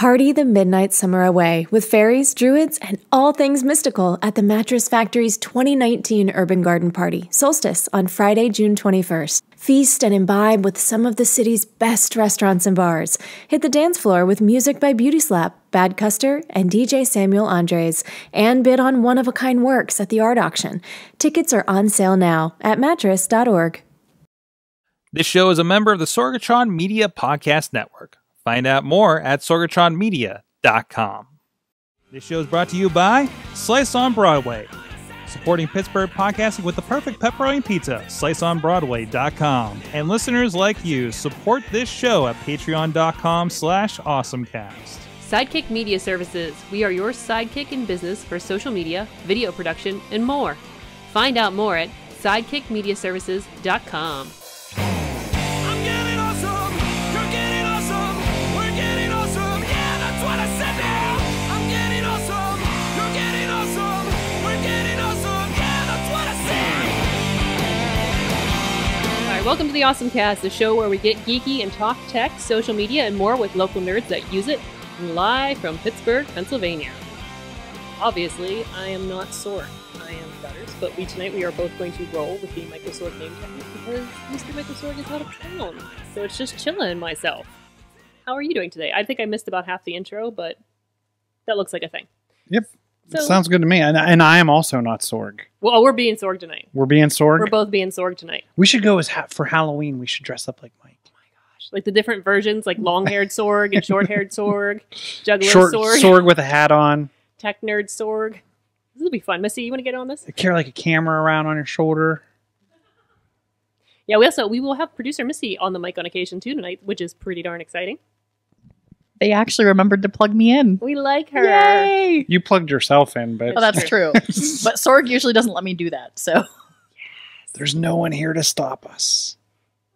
Party the midnight summer away with fairies, druids, and all things mystical at the Mattress Factory's 2019 Urban Garden Party, Solstice, on Friday, June 21st. Feast and imbibe with some of the city's best restaurants and bars. Hit the dance floor with music by Beauty Slap, Bad Custer, and DJ Samuel Andres, and bid on one-of-a-kind works at the art auction. Tickets are on sale now at mattress.org. This show is a member of the Sorgatron Media Podcast Network. Find out more at sorgatronmedia.com. This show is brought to you by Slice on Broadway, supporting Pittsburgh podcasting with the perfect pepperoni pizza, sliceonbroadway.com. And listeners like you, support this show at patreon.com/awesomecast. Sidekick Media Services. We are your sidekick in business for social media, video production, and more. Find out more at sidekickmediaservices.com. Welcome to The Awesome Cast, the show where we get geeky and talk tech, social media, and more with local nerds that use it, live from Pittsburgh, Pennsylvania. Obviously, I am not Sorg. I am Gutters, but tonight we are both going to roll with the Microsword name tag because Mr. Microsword is out of town, so it's just chilling myself. How are you doing today? I think I missed about half the intro, but that looks like a thing. Yep. So, sounds good to me. And I am also not Sorg. Well, we're being Sorg tonight. We're being Sorg? We're both being Sorg tonight. We should go as for Halloween, we should dress up like Mike. Oh my gosh. Like the different versions, like long-haired Sorg and short-haired Sorg. Juggler Sorg. Sorg with a hat on. Tech nerd Sorg. This will be fun. Missy, you want to get on this? Carry like a camera around on your shoulder. Yeah, we will have producer Missy on the mic on occasion too tonight, which is pretty darn exciting. They actually remembered to plug me in. We like her. Yay! You plugged yourself in, but... Oh, that's true. But Sorg usually doesn't let me do that, so... Yes. There's no one here to stop us.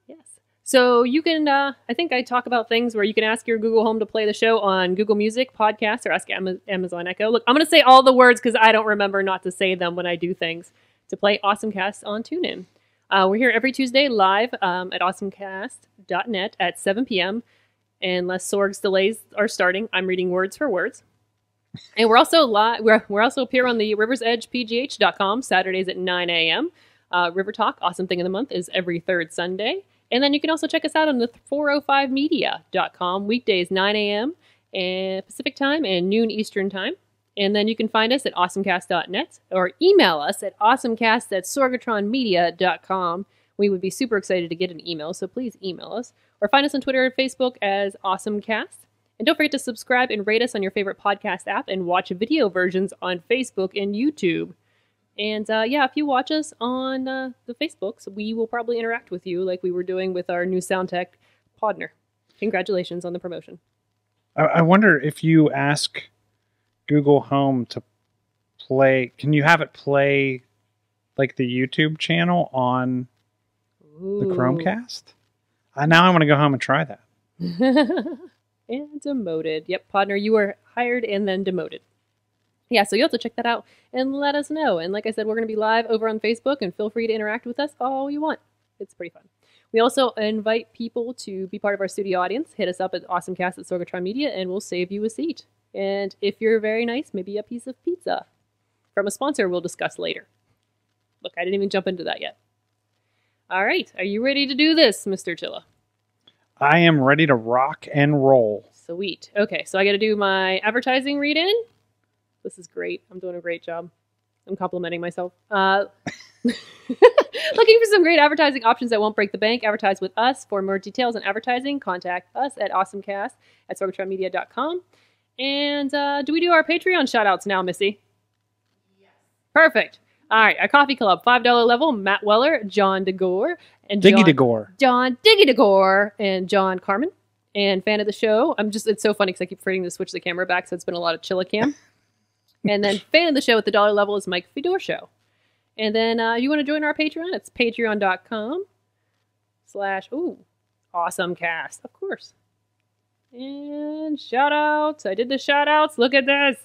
Yes. So you can... I think I talk about things where you can ask your Google Home to play the show on Google Music, Podcasts, or ask Amazon Echo. Look, I'm going to say all the words because I don't remember not to say them when I do things. To play Awesome Cast on TuneIn. We're here every Tuesday live at awesomecast.net at 7 p.m., unless Sorg's delays are starting. I'm reading words for words. And we're also we appear on the riversedgepgh.com Saturdays at 9 a.m. River Talk, Awesome Thing of the Month, is every third Sunday. And then you can also check us out on the 405media.com weekdays 9 a.m. Pacific Time and noon Eastern Time. And then you can find us at awesomecast.net or email us at awesomecast@sorgatronmedia.com. We would be super excited to get an email, so please email us. Or find us on Twitter and Facebook as AwesomeCast. And don't forget to subscribe and rate us on your favorite podcast app and watch video versions on Facebook and YouTube. And yeah, if you watch us on the Facebooks, we will probably interact with you like we were doing with our new sound tech, Podner. Congratulations on the promotion. I wonder if you ask Google Home to play, can you have it play like the YouTube channel on... Ooh. The Chromecast? Now I want to go home and try that. And demoted. Yep, Podner, you were hired and then demoted. Yeah, so you have to check that out and let us know. And like I said, we're going to be live over on Facebook, and feel free to interact with us all you want. It's pretty fun. We also invite people to be part of our studio audience. Hit us up at awesomecast@sorgatron media, and we'll save you a seat. And if you're very nice, maybe a piece of pizza from a sponsor we'll discuss later. Look, I didn't even jump into that yet. All right. Are you ready to do this, Mr. Chilla? I am ready to rock and roll. Sweet. Okay. So I got to do my advertising read in. This is great. I'm doing a great job. I'm complimenting myself. Looking for some great advertising options that won't break the bank. Advertise with us. For more details on advertising, contact us at awesomecast@sorgatronmedia.com. And do we do our Patreon shout outs now, Missy? Yes. Perfect. All right, our coffee club, $5 level, Matt Weller, John DeGore, and John Diggy DeGore, and John Carmen, and fan of the show. It's so funny because I keep forgetting to switch the camera back, so it's been a lot of Chillicam. And then fan of the show at the dollar level is Mike Fedor Show. And then you want to join our Patreon? It's patreon.com/awesomecast, of course. And shout outs. I did the shout outs. Look at this.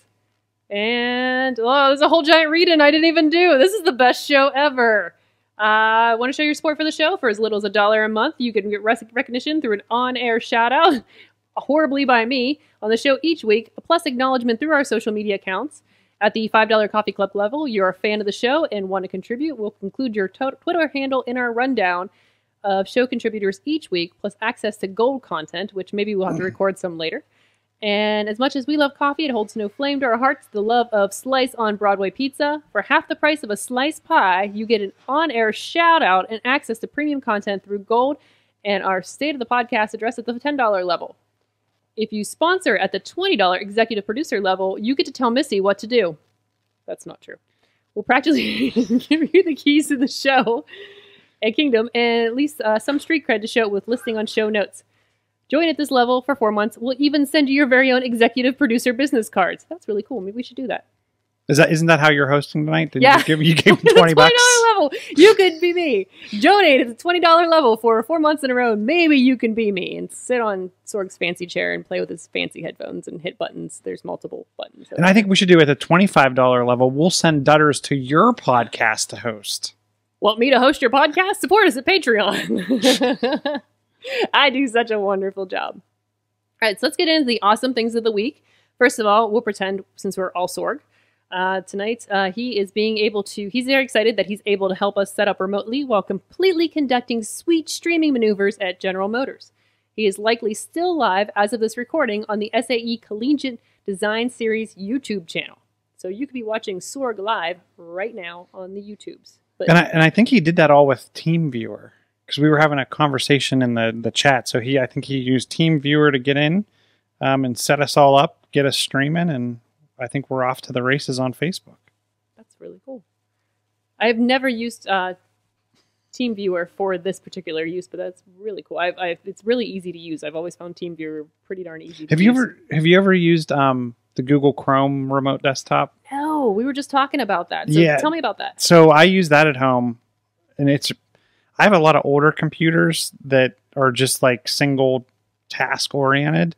And, oh, there's a whole giant read-in I didn't even do. This is the best show ever. Want to show your support for the show? For as little as $1 a month, you can get recognition through an on-air shout-out. horribly by me on the show each week, plus acknowledgement through our social media accounts. At the $5 Coffee Club level, you're a fan of the show and want to contribute. We'll include your Twitter handle in our rundown of show contributors each week, plus access to gold content, which maybe we'll have to record some later. And as much as we love coffee, it holds no flame to our hearts, the love of Slice on Broadway pizza. For half the price of a slice pie, you get an on-air shout-out and access to premium content through gold and our State of the Podcast address at the $10 level. If you sponsor at the $20 executive producer level, you get to tell Missy what to do. That's not true. We'll practically give you the keys to the show at Kingdom and at least some street cred to show with listing on show notes. Join at this level for 4 months. We'll even send you your very own executive producer business cards. That's really cool. Maybe we should do that. Isn't that how you're hosting tonight? Yeah. You gave me $20. Level. You could be me. Donate at the $20 level for 4 months in a row. Maybe you can be me and sit on Sorg's fancy chair and play with his fancy headphones and hit buttons. There's multiple buttons. And I think we should do it at the $25 level. We'll send Dutters to your podcast to host. Want me to host your podcast? Support us at Patreon. I do such a wonderful job. All right, so let's get into the awesome things of the week. First of all, we'll pretend, since we're all Sorg, tonight, he's very excited that he's able to help us set up remotely while completely conducting sweet streaming maneuvers at General Motors. He is likely still live as of this recording on the SAE Collegiate Design Series YouTube channel. So you could be watching Sorg live right now on the YouTubes. But and I think he did that all with Team Viewer. Because we were having a conversation in the chat, so I think he used Team Viewer to get in and set us all up, get us streaming, and I think we're off to the races on Facebook. That's really cool. I have never used Team Viewer for this particular use, but that's really cool. It's really easy to use. I've always found Team Viewer pretty darn easy. Have you ever used the Google Chrome remote desktop? No, we were just talking about that. So yeah, tell me about that. So I use that at home, and it's. I have a lot of older computers that are just like single task oriented,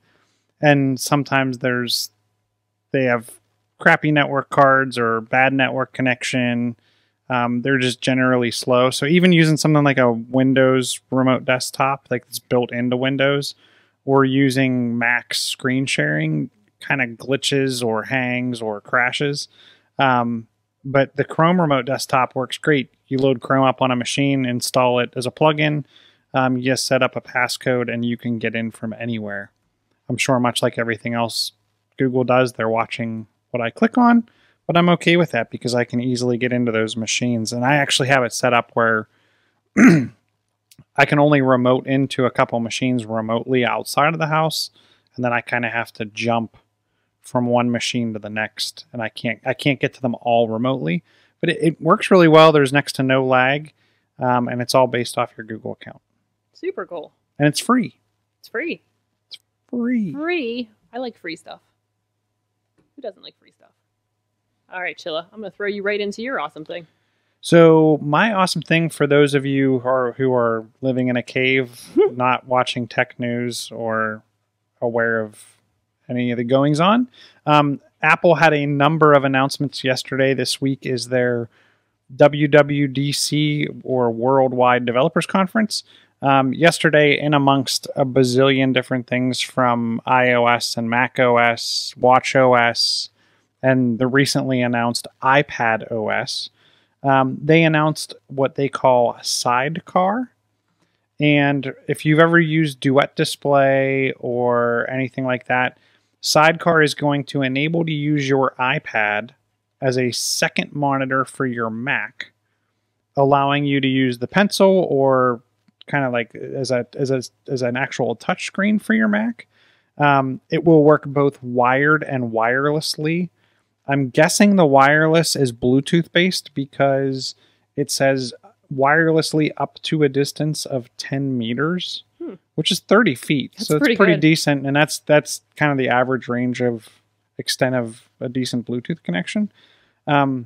and sometimes they have crappy network cards or bad network connection. They're just generally slow. So even using something like a Windows remote desktop, like it's built into Windows, or using Mac screen sharing kind of glitches or hangs or crashes. But the Chrome remote desktop works great. You load Chrome up on a machine, install it as a plugin, you just set up a passcode, and you can get in from anywhere. I'm sure much like everything else Google does, they're watching what I click on, but I'm okay with that because I can easily get into those machines. And I actually have it set up where I can only remote into a couple machines remotely outside of the house, and then I kind of have to jump from one machine to the next, and I can't get to them all remotely, but it works really well. There's next to no lag, and it's all based off your Google account. Super cool. And it's free. It's free. It's free. Free. I like free stuff. Who doesn't like free stuff? All right, Chilla, I'm going to throw you right into your awesome thing. So my awesome thing for those of you who are living in a cave, not watching tech news or aware of any of the goings on. Apple had a number of announcements yesterday. This week is their WWDC, or Worldwide Developers Conference. Yesterday, in amongst a bazillion different things from iOS and Mac OS, Watch OS, and the recently announced iPad OS, they announced what they call Sidecar. And if you've ever used Duet Display or anything like that, Sidecar is going to enable you to use your iPad as a second monitor for your Mac, allowing you to use the pencil or kind of like as an actual touch screen for your Mac. It will work both wired and wirelessly. I'm guessing the wireless is Bluetooth based because it says wirelessly up to a distance of 10 meters. Which is 30 feet. That's so it's pretty decent. And that's kind of the average range of extent of a decent Bluetooth connection. So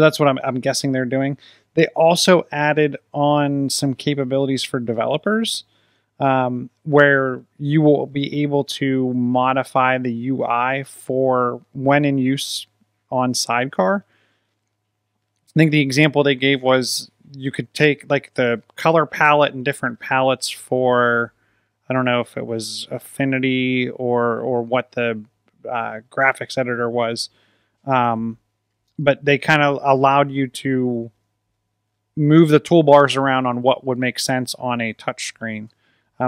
that's what I'm guessing they're doing. They also added on some capabilities for developers where you will be able to modify the UI for when in use on Sidecar. I think the example they gave was you could take like the color palette and different palettes for I don't know if it was Affinity or what the graphics editor was, but they kind of allowed you to move the toolbars around on what would make sense on a touch screen.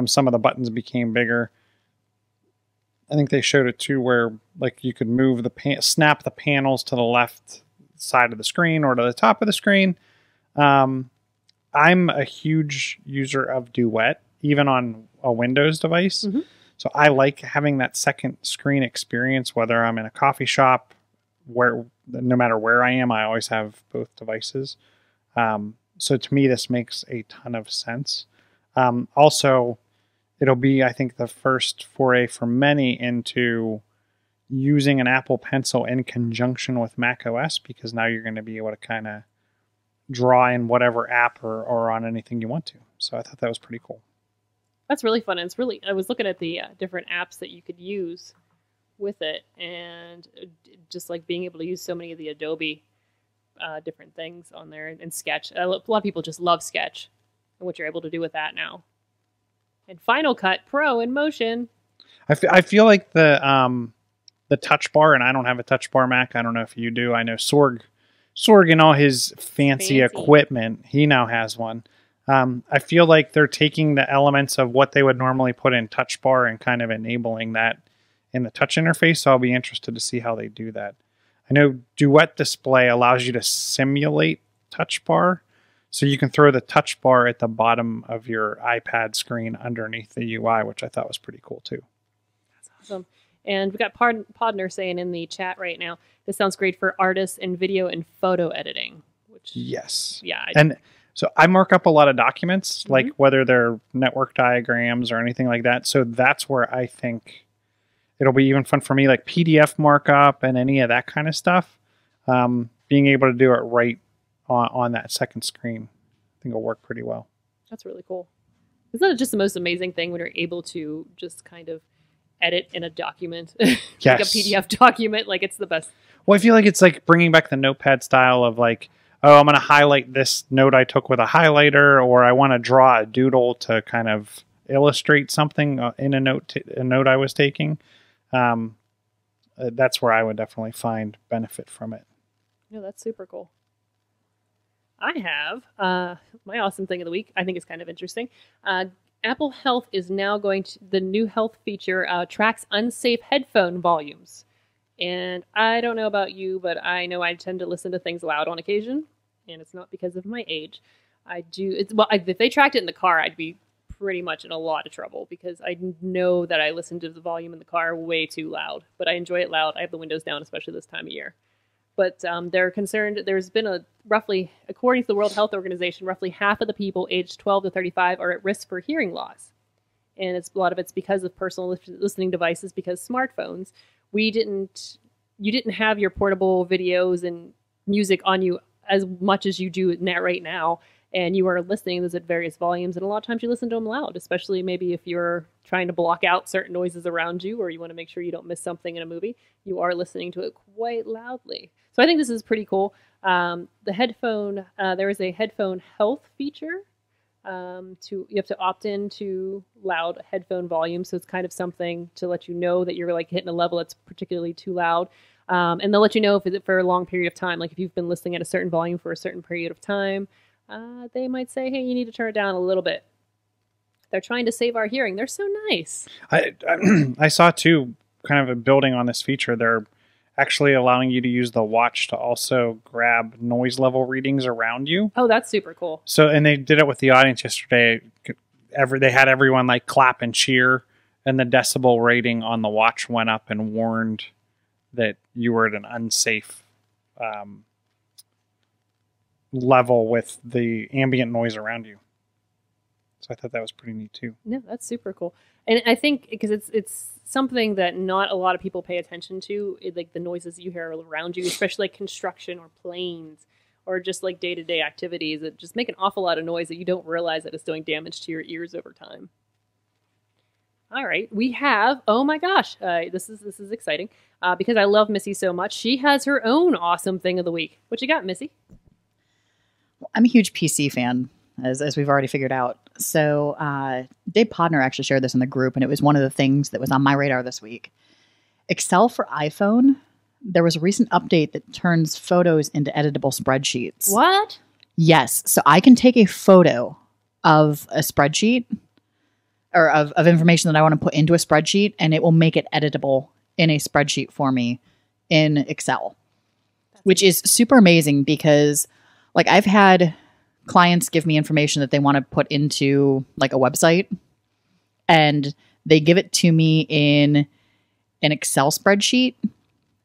Some of the buttons became bigger. I think they showed it too, where like you could move the snap the panels to the left side of the screen or to the top of the screen. I'm a huge user of Duet, even on a Windows device. Mm-hmm. So I like having that second screen experience, whether I'm in a coffee shop, where no matter where I am, I always have both devices. So to me, this makes a ton of sense. Also, it'll be, I think, the first foray for many into using an Apple Pencil in conjunction with Mac OS, because now you're going to be able to kind of draw in whatever app or on anything you want to. So I thought that was pretty cool. That's really fun. And it's really, I was looking at the different apps that you could use with it, and just like being able to use so many of the Adobe different things on there, and Sketch. A lot of people just love Sketch and what you're able to do with that now. And Final Cut Pro in motion. I feel like the Touch Bar, and I don't have a Touch Bar Mac. I don't know if you do. I know Sorg and all his fancy equipment, he now has one. I feel like they're taking the elements of what they would normally put in Touch Bar and kind of enabling that in the touch interface. So I'll be interested to see how they do that. I know Duet Display allows you to simulate Touch Bar. So you can throw the Touch Bar at the bottom of your iPad screen underneath the UI, which I thought was pretty cool too. That's awesome. And we got Podner saying in the chat right now, this sounds great for artists and video and photo editing. Which, yes. Yeah. And so I mark up a lot of documents, mm-hmm. like whether they're network diagrams or anything like that. So that's where I think it'll be even fun for me, like PDF markup and any of that kind of stuff. Being able to do it right on that second screen, I think it'll work pretty well. That's really cool. Isn't that just the most amazing thing when you're able to just kind of edit in a document, yes. like a PDF document? Like, it's the best. Well, I feel like it's like bringing back the notepad style of like, oh, I'm going to highlight this note I took with a highlighter, or I want to draw a doodle to kind of illustrate something in a note I was taking. That's where I would definitely find benefit from it. No, that's super cool. I have my awesome thing of the week. I think it's kind of interesting. Apple Health is now going to, the new health feature tracks unsafe headphone volumes. And I don't know about you, but I know I tend to listen to things loud on occasion, and it's not because of my age. I do. It's, well, if they tracked it in the car, I'd be pretty much in a lot of trouble, because I know that I listen to the volume in the car way too loud, but I enjoy it loud. I have the windows down, especially this time of year. But they're concerned, there's been a roughly, according to the World Health Organization, roughly half of the people aged 12 to 35 are at risk for hearing loss. And it's, a lot of it's because of personal listening devices, because smartphones. You didn't have your portable videos and music on you as much as you do right now. And you are listening to those at various volumes. And a lot of times you listen to them loud, especially maybe if you're trying to block out certain noises around you, or you want to make sure you don't miss something in a movie. You are listening to it quite loudly. So I think this is pretty cool. The headphone, there is a headphone health feature. You have to opt in to loud headphone volume. So it's kind of something to let you know that you're like hitting a level that's particularly too loud. And they'll let you know if it's for a long period of time. Like if you've been listening at a certain volume for a certain period of time, they might say, hey, you need to turn it down a little bit. They're trying to save our hearing. They're so nice. I saw too, kind of building on this feature, they're actually allowing you to use the watch to also grab noise level readings around you. Oh, that's super cool. So, and they did it with the audience yesterday. They had everyone like clap and cheer, and the decibel rating on the watch went up and warned that you were at an unsafe level with the ambient noise around you. So I thought that was pretty neat too. Yeah, that's super cool. And I think because it's something that not a lot of people pay attention to, like the noises you hear around you, especially like construction or planes or just like day-to-day activities that just make an awful lot of noise that you don't realize that it's doing damage to your ears over time. All right, we have, oh my gosh, this is exciting because I love Missy so much. She has her own awesome thing of the week. What you got, Missy? I'm a huge PC fan. as we've already figured out. So Dave Podner actually shared this in the group, and it was one of the things that was on my radar this week. Excel for iPhone. There was a recent update that turns photos into editable spreadsheets. What? Yes. So I can take a photo of a spreadsheet or of information that I want to put into a spreadsheet, and it will make it editable in a spreadsheet for me in Excel, which is super amazing because, like, I've had clients give me information that they want to put into, like, a website, and they give it to me in an Excel spreadsheet,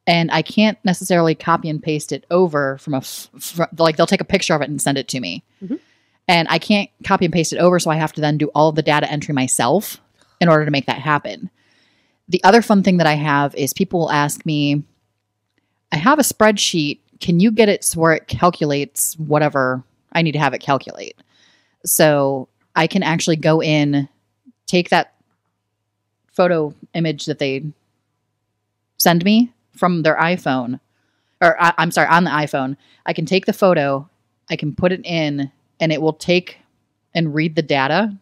and I can't necessarily copy and paste it over from a like, they'll take a picture of it and send it to me. Mm-hmm. And I can't copy and paste it over, so I have to then do all the data entry myself in order to make that happen. The other fun thing that I have is people will ask me, I have a spreadsheet. Can you get it so where it calculates whatever I need to have it calculate? So I can actually go in, take that photo image that they send me from their iPhone, or I'm sorry, on the iPhone. I can take the photo, I can put it in, and it will take and read the data,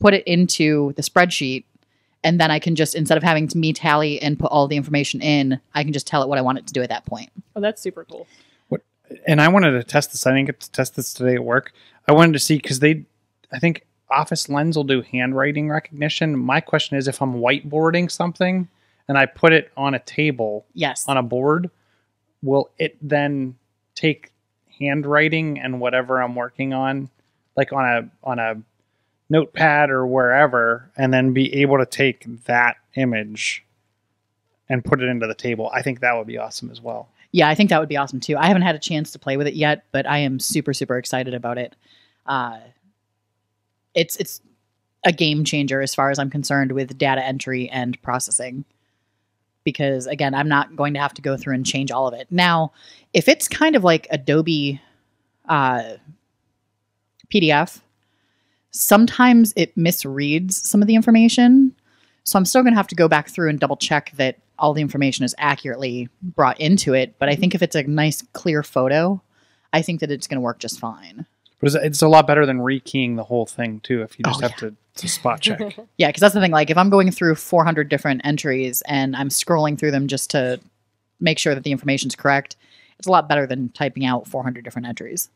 put it into the spreadsheet, and then I can just, instead of having to me tally and put all the information in, I can just tell it what I want it to do at that point. Oh, that's super cool. What, and I wanted to test this. I didn't get to test this today at work. I wanted to see, because I think Office Lens will do handwriting recognition. My question is, if I'm whiteboarding something and I put it on a table, yes, on a board, will it then take handwriting and whatever I'm working on, like on a notepad or wherever, and then be able to take that image and put it into the table? I think that would be awesome as well. Yeah, I think that would be awesome too. I haven't had a chance to play with it yet, but I am super, super excited about it. It's a game changer as far as I'm concerned with data entry and processing. Because, again, I'm not going to have to go through and change all of it. Now, if it's kind of like Adobe PDF, sometimes it misreads some of the information. So I'm still going to have to go back through and double check that all the information is accurately brought into it. But I think if it's a nice, clear photo, I think that it's going to work just fine. But it's a lot better than rekeying the whole thing, too, if you just have to spot check. Yeah, because that's the thing. Like, if I'm going through 400 different entries and I'm scrolling through them just to make sure that the information's correct, it's a lot better than typing out 400 different entries.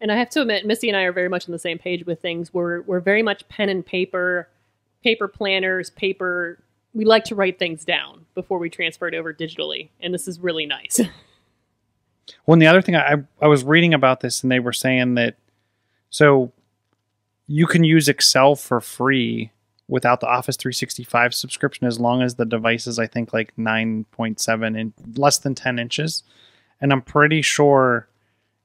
And I have to admit, Missy and I are very much on the same page with things. We're very much pen and paper, paper planners, paper. We like to write things down before we transfer it over digitally. And this is really nice. Well, and the other thing, I was reading about this, and they were saying that, so you can use Excel for free without the Office 365 subscription as long as the device is, I think, like 9.7 and less than 10 inches. And I'm pretty sure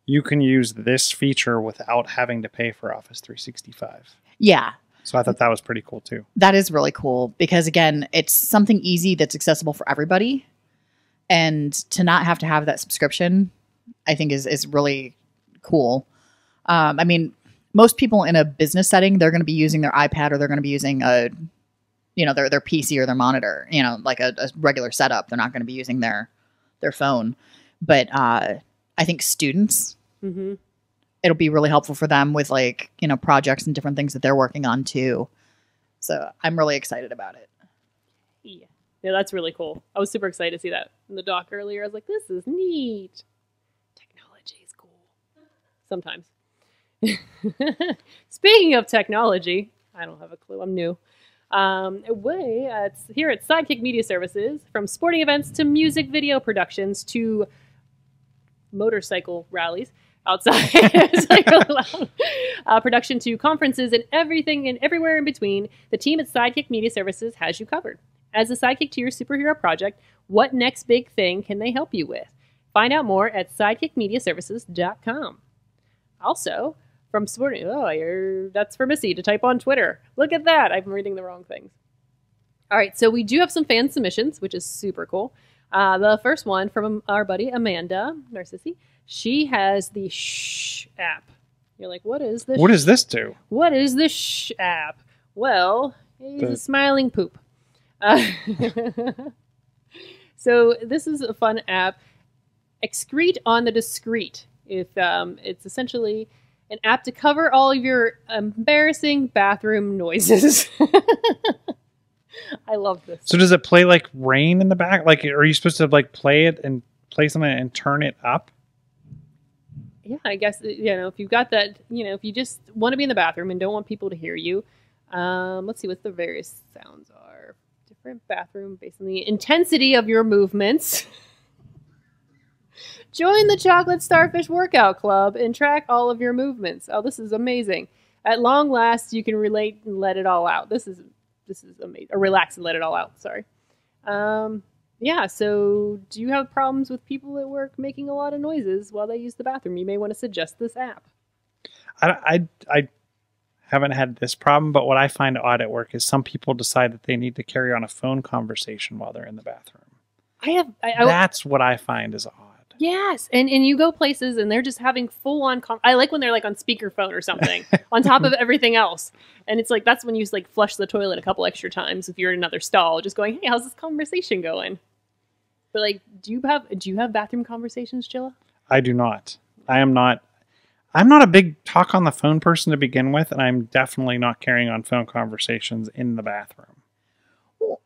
you can use this feature without having to pay for Office 365. Yeah. So I thought that was pretty cool too. That is really cool because, again, it's something easy that's accessible for everybody. And to not have to have that subscription, I think is really cool. I mean, most people in a business setting, they're going to be using their iPad or they're going to be using their PC or their monitor, you know, like a regular setup. They're not going to be using their phone. But I think students, mm-hmm, it'll be really helpful for them with, like, you know, projects and different things that they're working on too. So I'm really excited about it. Yeah. Yeah, that's really cool. I was super excited to see that in the doc earlier. I was like, this is neat. Technology is cool. Sometimes. Speaking of technology, I don't have a clue. I'm new. It's here at Sidekick Media Services, from sporting events to music video productions to motorcycle rallies outside, production to conferences and everything and everywhere in between. The team at Sidekick Media Services has you covered. As a sidekick to your superhero project, what next big thing can they help you with? Find out more at sidekickmediaservices.com. Also, from sporting, that's for Missy to type on Twitter. Look at that. I'm reading the wrong things. All right. So we do have some fan submissions, which is super cool. The first one from our buddy Amanda Narcissi. She has the Shh app. You're like, what is this? What does this do? What is this Shh app? Well, he's a smiling poop. So this is a fun app. Excrete on the discrete. It's essentially an app to cover all of your embarrassing bathroom noises. I love this. So does it play like rain in the back? Like, are you supposed to like play it and play something and turn it up? Yeah, I guess, you know, if you've got that, you know, if you just want to be in the bathroom and don't want people to hear you. Let's see what the various sounds are. Different bathroom based on the intensity of your movements. Join the Chocolate Starfish Workout Club and track all of your movements. Oh, this is amazing. At long last, you can relate and let it all out. This is amazing. Or relax and let it all out. Sorry. Yeah, so do you have problems with people at work making a lot of noises while they use the bathroom? You may want to suggest this app. I haven't had this problem, but what I find odd at work is some people decide that they need to carry on a phone conversation while they're in the bathroom. That's what I find is odd. Yes, and you go places and they're just having full-on... I like when they're like on speakerphone or something on top of everything else. And it's like, that's when you like flush the toilet a couple extra times if you're in another stall, just going, hey, how's this conversation going? But like, do you have bathroom conversations, Jilla? I do not. I'm not a big talk on the phone person to begin with, and I'm definitely not carrying on phone conversations in the bathroom. Well,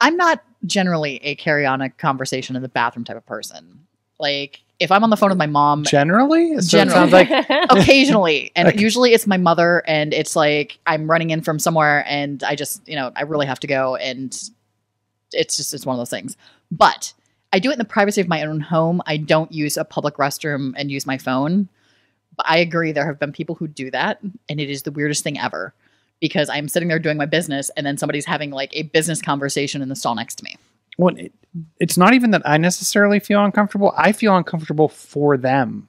I'm not generally a carry on a conversation in the bathroom type of person. Like, if I'm on the phone with my mom... Generally? So it sounds like... Occasionally. And okay. Usually it's my mother, and it's like, I'm running in from somewhere, and I just, you know, I really have to go, and it's just, it's one of those things. But I do it in the privacy of my own home. I don't use a public restroom and use my phone. But I agree, there have been people who do that, and it is the weirdest thing ever. Because I'm sitting there doing my business, and then somebody's having, like, a business conversation in the stall next to me. Well, it's not even that I necessarily feel uncomfortable. I feel uncomfortable for them.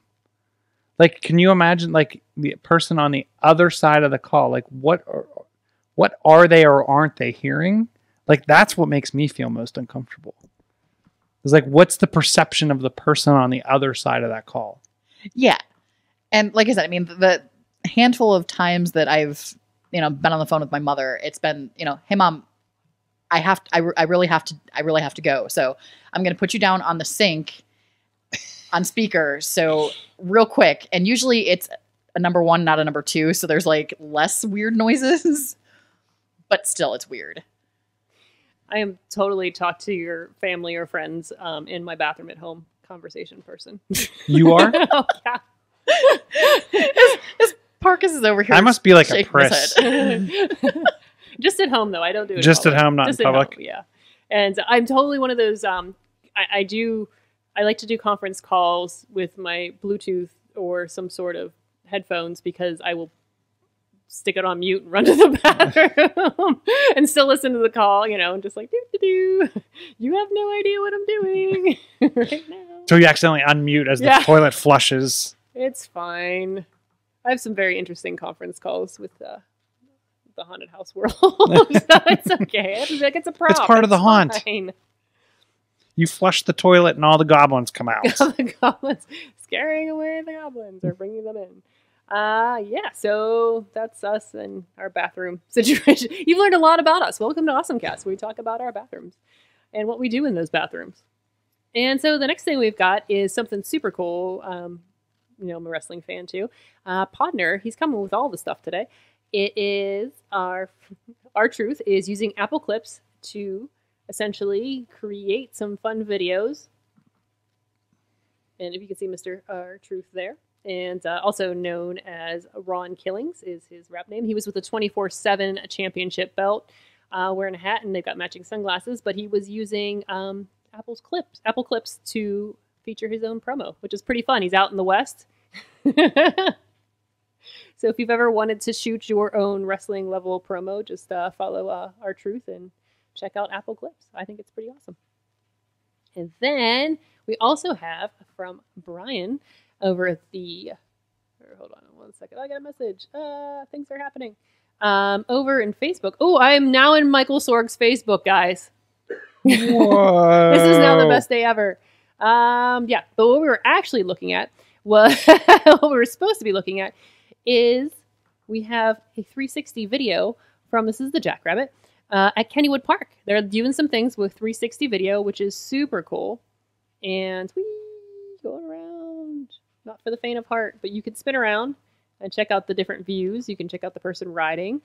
Like, can you imagine, like, the person on the other side of the call? Like, what are they or aren't they hearing? Like, that's what makes me feel most uncomfortable. It's like, what's the perception of the person on the other side of that call? Yeah. And like I said, I mean, the handful of times that I've, you know, been on the phone with my mother, it's been, you know, hey, Mom, I really have to go. So I'm going to put you down on the sink on speaker. So real quick. And usually it's a number one, not a number two. So there's like less weird noises, but still it's weird. I am totally talk to your family or friends in my bathroom at home conversation person. You are? Oh, yeah. His Parkus is over here. I must be like a priss. Just at home, though. I don't do it. Just at home, not in public. Yeah. And I'm totally one of those. I like to do conference calls with my Bluetooth or some sort of headphones because I will stick it on mute and run to the bathroom and still listen to the call, you know, and just like, doo-doo-doo. You have no idea what I'm doing right now. So you accidentally unmute as the toilet flushes. It's fine. I have some very interesting conference calls with the haunted house world. So it's okay. It's a prop. It's part of the haunt. Fine. You flush the toilet and all the goblins come out. All the goblins. Scaring away the goblins or bringing them in. Yeah, so that's us and our bathroom situation. You've learned a lot about us. Welcome to AwesomeCast, where we talk about our bathrooms and what we do in those bathrooms. And so the next thing we've got is something super cool. You know, I'm a wrestling fan too. Podner, he's coming with all the stuff today. It is our truth is using Apple Clips to essentially create some fun videos. And if you can see Mr. Our Truth there, and also known as Ron Killings is his rap name. He was with the 24/7 championship belt, wearing a hat, and they've got matching sunglasses. But he was using Apple Clips to feature his own promo, which is pretty fun. He's out in the West. So if you've ever wanted to shoot your own wrestling level promo, just follow Our Truth and check out Apple Clips. I think it's pretty awesome. And then we also have from Brian over at the... Hold on one second. I got a message. Things are happening. Over in Facebook. Oh, I am now in Michael Sorg's Facebook, guys. This is now the best day ever. Yeah, but what we were actually looking at was what we were supposed to be looking at is we have a 360 video from, this is the Jackrabbit, at Kennywood Park. They're doing some things with 360 video, which is super cool. And we go around, not for the faint of heart, but you can spin around and check out the different views. You can check out the person riding.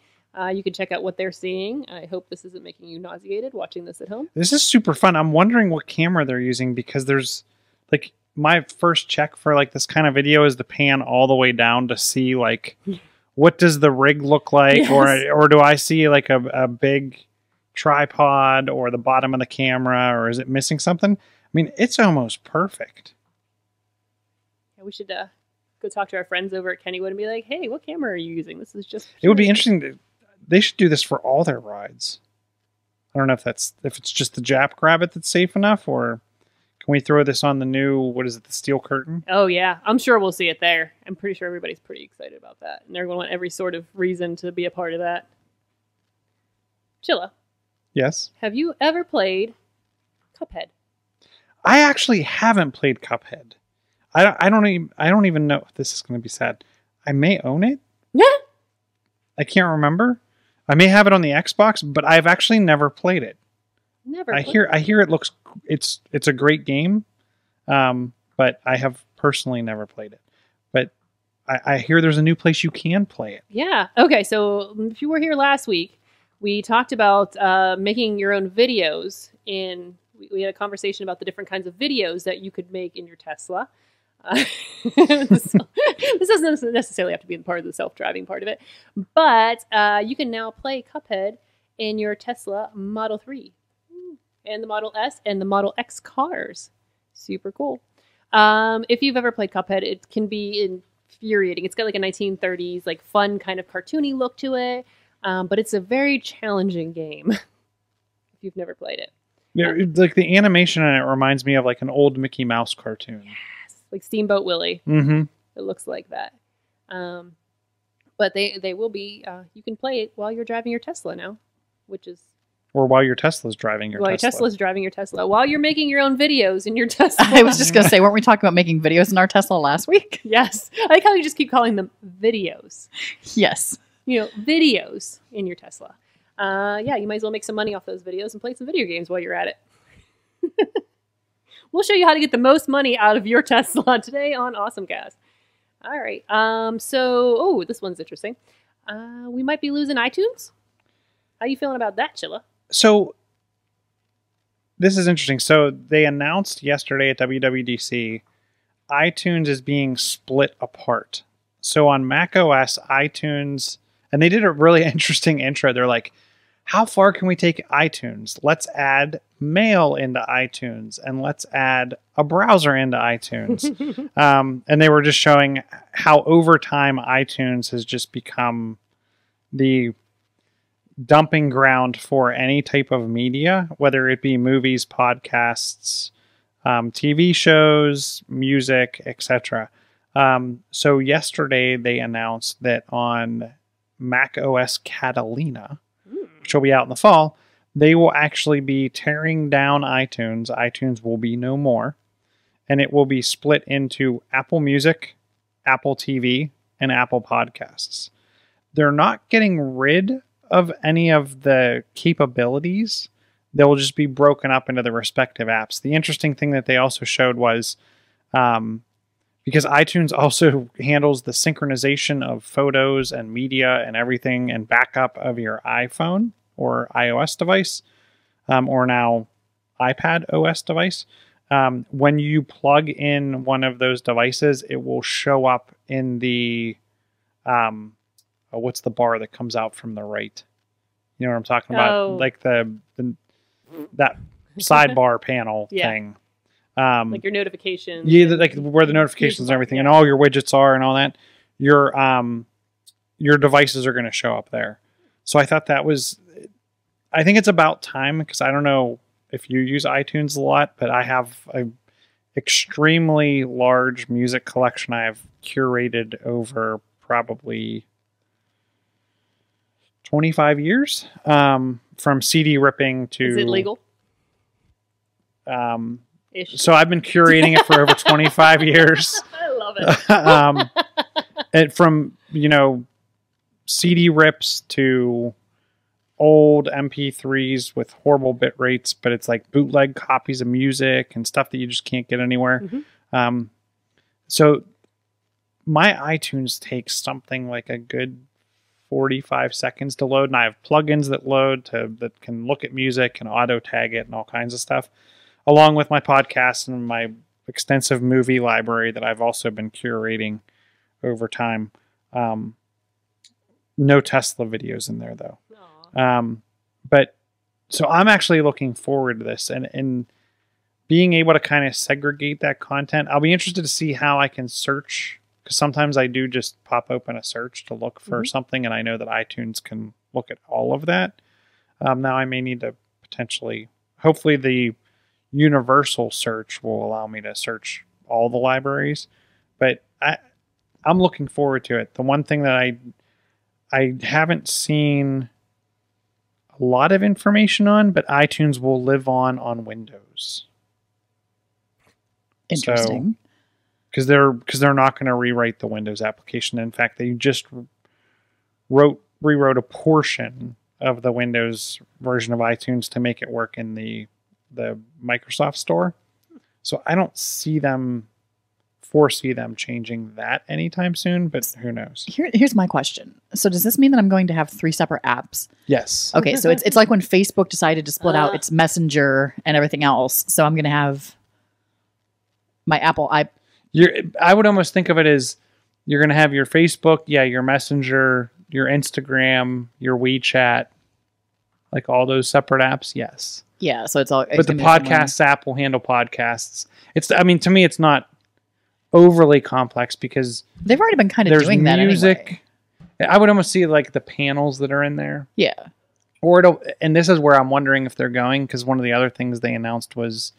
You can check out what they're seeing. I hope this isn't making you nauseated watching this at home. This is super fun. I'm wondering what camera they're using, because there's like my first check for like this kind of video is to pan all the way down to see like what does the rig look like, yes. or do I see like a big tripod or the bottom of the camera, or is it missing something? I mean, it's almost perfect. Yeah, we should go talk to our friends over at Kennywood and be like, "Hey, what camera are you using? This is just." It would be interesting to. They should do this for all their rides. I don't know if it's just the Jackrabbit that's safe enough, or can we throw this on the new, what is it, the Steel Curtain? Oh yeah, I'm sure we'll see it there. I'm pretty sure everybody's pretty excited about that, and they're going to want every sort of reason to be a part of that. Chilla. Yes. Have you ever played Cuphead? I actually haven't played Cuphead. I don't even know. This is going to be sad. I may own it. Yeah. I can't remember. I may have it on the Xbox, but I've actually never played it. Never. I hear it looks it's a great game, but I have personally never played it. But I hear there's a new place you can play it. Yeah. Okay. So if you were here last week, we talked about making your own videos. We had a conversation about the different kinds of videos that you could make in your Tesla. This doesn't necessarily have to be part of the self-driving part of it, but you can now play Cuphead in your Tesla Model 3 and the Model S and the Model X cars. Super cool. If you've ever played Cuphead, it can be infuriating. It's got like a 1930s, like fun kind of cartoony look to it, but it's a very challenging game if you've never played it. Yeah, like the animation on it reminds me of like an old Mickey Mouse cartoon. Yeah. Like Steamboat Willie, It looks like that. But they will be. You can play it while you're driving your Tesla now, which is or while your Tesla's driving your Tesla. While your Tesla's driving your Tesla, while you're making your own videos in your Tesla. I was just gonna say, weren't we talking about making videos in our Tesla last week? Yes, I like how you just keep calling them videos. Yes, you know, videos in your Tesla. Yeah, you might as well make some money off those videos and play some video games while you're at it. We'll show you how to get the most money out of your Tesla today on AwesomeCast. All right. So this one's interesting. We might be losing iTunes. How you feeling about that, Chilla? So this is interesting. So they announced yesterday at WWDC, iTunes is being split apart. So on Mac OS, iTunes, and they did a really interesting intro. They're like, how far can we take iTunes? Let's add mail into iTunes and let's add a browser into iTunes. And they were just showing how over time iTunes has just become the dumping ground for any type of media, whether it be movies, podcasts, TV shows, music, etc. So yesterday they announced that on Mac OS Catalina, which will be out in the fall, they will actually be tearing down iTunes. iTunes will be no more, and it will be split into Apple Music, Apple TV, and Apple Podcasts. They're not getting rid of any of the capabilities. They'll just be broken up into the respective apps. The interesting thing that they also showed was because iTunes also handles the synchronization of photos and media and everything and backup of your iPhone or iOS device, or now iPad OS device. When you plug in one of those devices, it will show up in the, what's the bar that comes out from the right? You know what I'm talking about? Oh. Like that sidebar panel thing. Like your notifications. Yeah, like where the notifications and everything and all your widgets are and all that. Your devices are going to show up there. So I thought that was, I think it's about time, because I don't know if you use iTunes a lot, but I have a extremely large music collection I have curated over probably 25 years, from CD ripping to... Is it legal? So I've been curating it for over 25 years. I love it. From, you know, CD rips to old MP3s with horrible bit rates, but it's like bootleg copies of music and stuff that you just can't get anywhere. So my iTunes takes something like a good 45 seconds to load, and I have plugins that load that can look at music and auto tag it and all kinds of stuff, along with my podcast and my extensive movie library that I've also been curating over time. No Tesla videos in there though. But so I'm actually looking forward to this and being able to kind of segregate that content. I'll be interested to see how I can search, because sometimes I do just pop open a search to look for something, and I know that iTunes can look at all of that. Now I may need to potentially, hopefully the universal search will allow me to search all the libraries, but I'm looking forward to it. The one thing that I haven't seen a lot of information on, but iTunes will live on Windows. Interesting. Because so, they're not going to rewrite the Windows application. In fact, they just rewrote a portion of the Windows version of iTunes to make it work in the Microsoft Store. So I don't see them foresee them changing that anytime soon, but who knows? Here's my question. So does this mean that I'm going to have three separate apps? Yes. Okay, so it's like when Facebook decided to split out its Messenger and everything else. So I'm going to have my Apple I would almost think of it as you're going to have your Facebook, your Messenger, your Instagram, your WeChat, like all those separate apps. Yes. Yeah, so it's all But the podcast app will handle podcasts. To me it's not overly complex because they've already been kind of doing that anyway. There's music. I would almost see like the panels that are in there. Yeah. Or and this is where I'm wondering if they're going, because one of the other things they announced was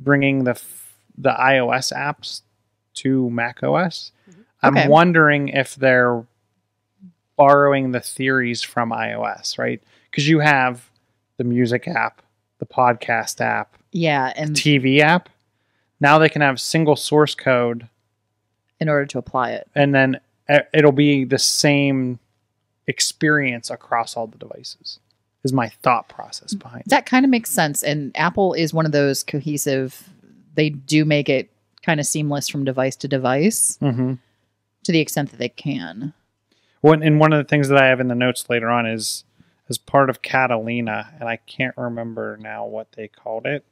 bringing the iOS apps to Mac OS. I'm wondering if they're borrowing the theories from iOS, right? Because you have the music app, the podcast app, and the TV app. Now they can have single source code in order to apply it. And then it'll be the same experience across all the devices is my thought process behind that. That kind of makes sense. And Apple is one of those cohesive, they do make it kind of seamless from device to device to the extent that they can. Well, and one of the things that I have in the notes later on is as part of Catalina, and I can't remember now what they called it.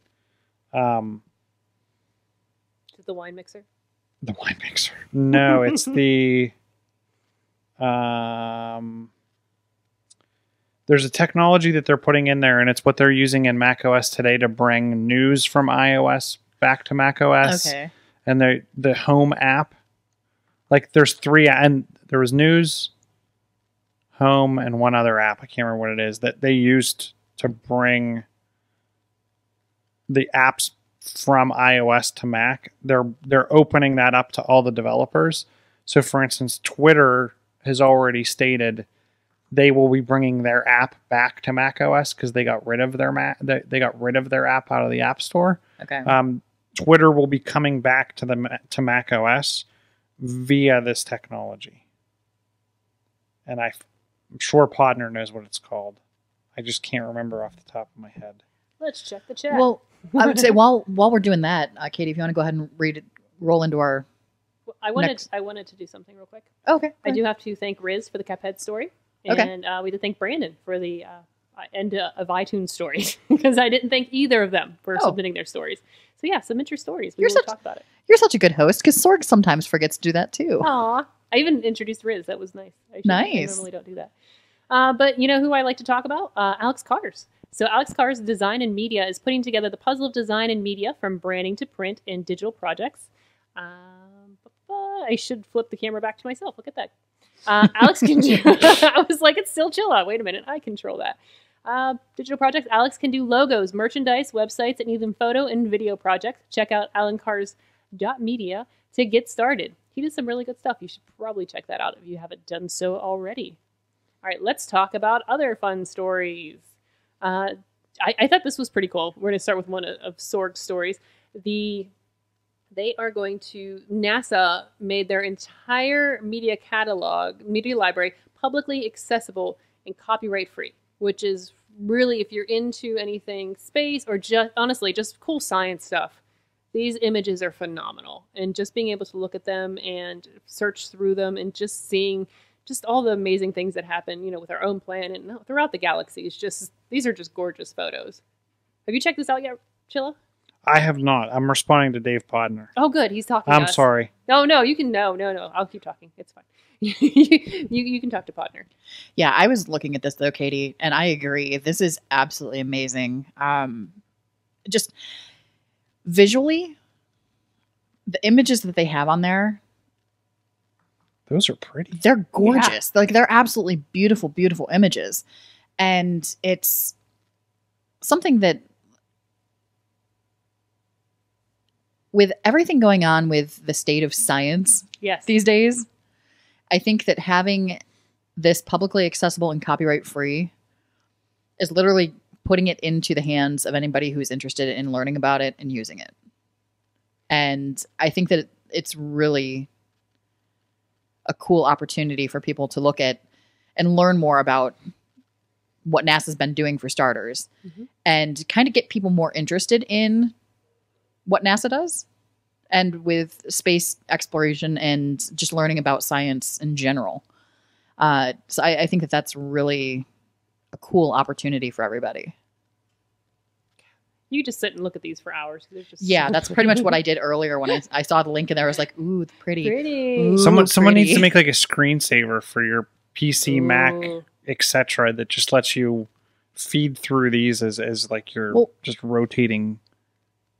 The wine mixer? The wine mixer. No, it's the... there's a technology that they're putting in there, and it's what they're using in macOS today to bring news from iOS back to macOS. Okay. And the home app. Like, there's three... And there was news, home, and one other app. I can't remember what it is. That they used to bring the apps from iOS to Mac. They're opening that up to all the developers. So for instance, Twitter has already stated they will be bringing their app back to Mac OS because they got rid of their app out of the App Store. Okay. Twitter will be coming back to Mac OS via this technology. And I'm sure Podner knows what it's called. I just can't remember off the top of my head. Let's check the chat. Well, I would say while we're doing that, Katie, if you want to go ahead and read it, roll into our. Well, I wanted to do something real quick. Oh, okay. I do have to thank Riz for the Cuphead story, and we did thank Brandon for the end of iTunes stories because I didn't thank either of them for submitting their stories. So yeah, submit your stories. We will talk about it. You're such a good host because Sorg sometimes forgets to do that too. Aw, I even introduced Riz. That was nice. I normally don't do that. But you know who I like to talk about? Alex Carrs. So Alex Carrs Design and Media is putting together the puzzle of design and media from branding to print and digital projects. I should flip the camera back to myself. Look at that. Alex can do... I was like, it's still chill out. Wait a minute. I control that. Digital projects. Alex can do logos, merchandise, websites, and even photo and video projects. Check out alancarrs.media to get started. He did some really good stuff. You should probably check that out if you haven't done so already. All right, let's talk about other fun stories. I thought this was pretty cool. We're going to start with one of Sorg's stories. They are going to... NASA made their entire media catalog, media library, publicly accessible and copyright-free, which is really, if you're into anything space or just, honestly, just cool science stuff, These images are phenomenal, and just being able to look at them and search through them and just seeing just all the amazing things that happen, you know, with our own planet and throughout the galaxy. It's just, these are just gorgeous photos. Have you checked this out yet, Chilla? I have not. I'm responding to Dave Podner. Oh, good. He's talking to us. I'm sorry. No, no, you can. No. I'll keep talking. It's fine. you can talk to Podner. Yeah, I was looking at this though, Katie, and I agree. This is absolutely amazing. Just visually, the images that they have on there. Those are pretty. They're gorgeous. Yeah. Like, they're absolutely beautiful, beautiful images. And it's something that, with everything going on with the state of science these days, I think that having this publicly accessible and copyright free is literally putting it into the hands of anybody who's interested in learning about it and using it. And I think that it's really a cool opportunity for people to look at and learn more about what NASA's been doing, for starters, and kind of get people more interested in what NASA does, and with space exploration and just learning about science in general. So I think that that's really a cool opportunity for everybody. You just sit and look at these for hours. Just that's pretty much what I did earlier when I saw the link and there. I was like, ooh, pretty. Ooh, someone needs to make like a screensaver for your PC, Mac, etc. that just lets you feed through these as like you're just rotating.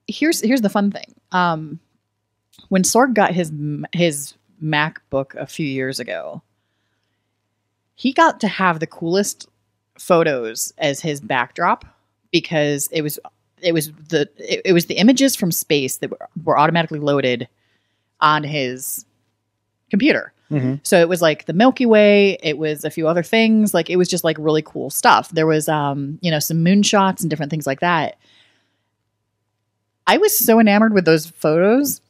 Here's the fun thing. When Sorg got his MacBook a few years ago, he got to have the coolest photos as his backdrop, because it was the images from space that were automatically loaded on his computer. So it was like the Milky Way. It was a few other things. Like, it was just like really cool stuff. There was some moonshots and different things like that. I was so enamored with those photos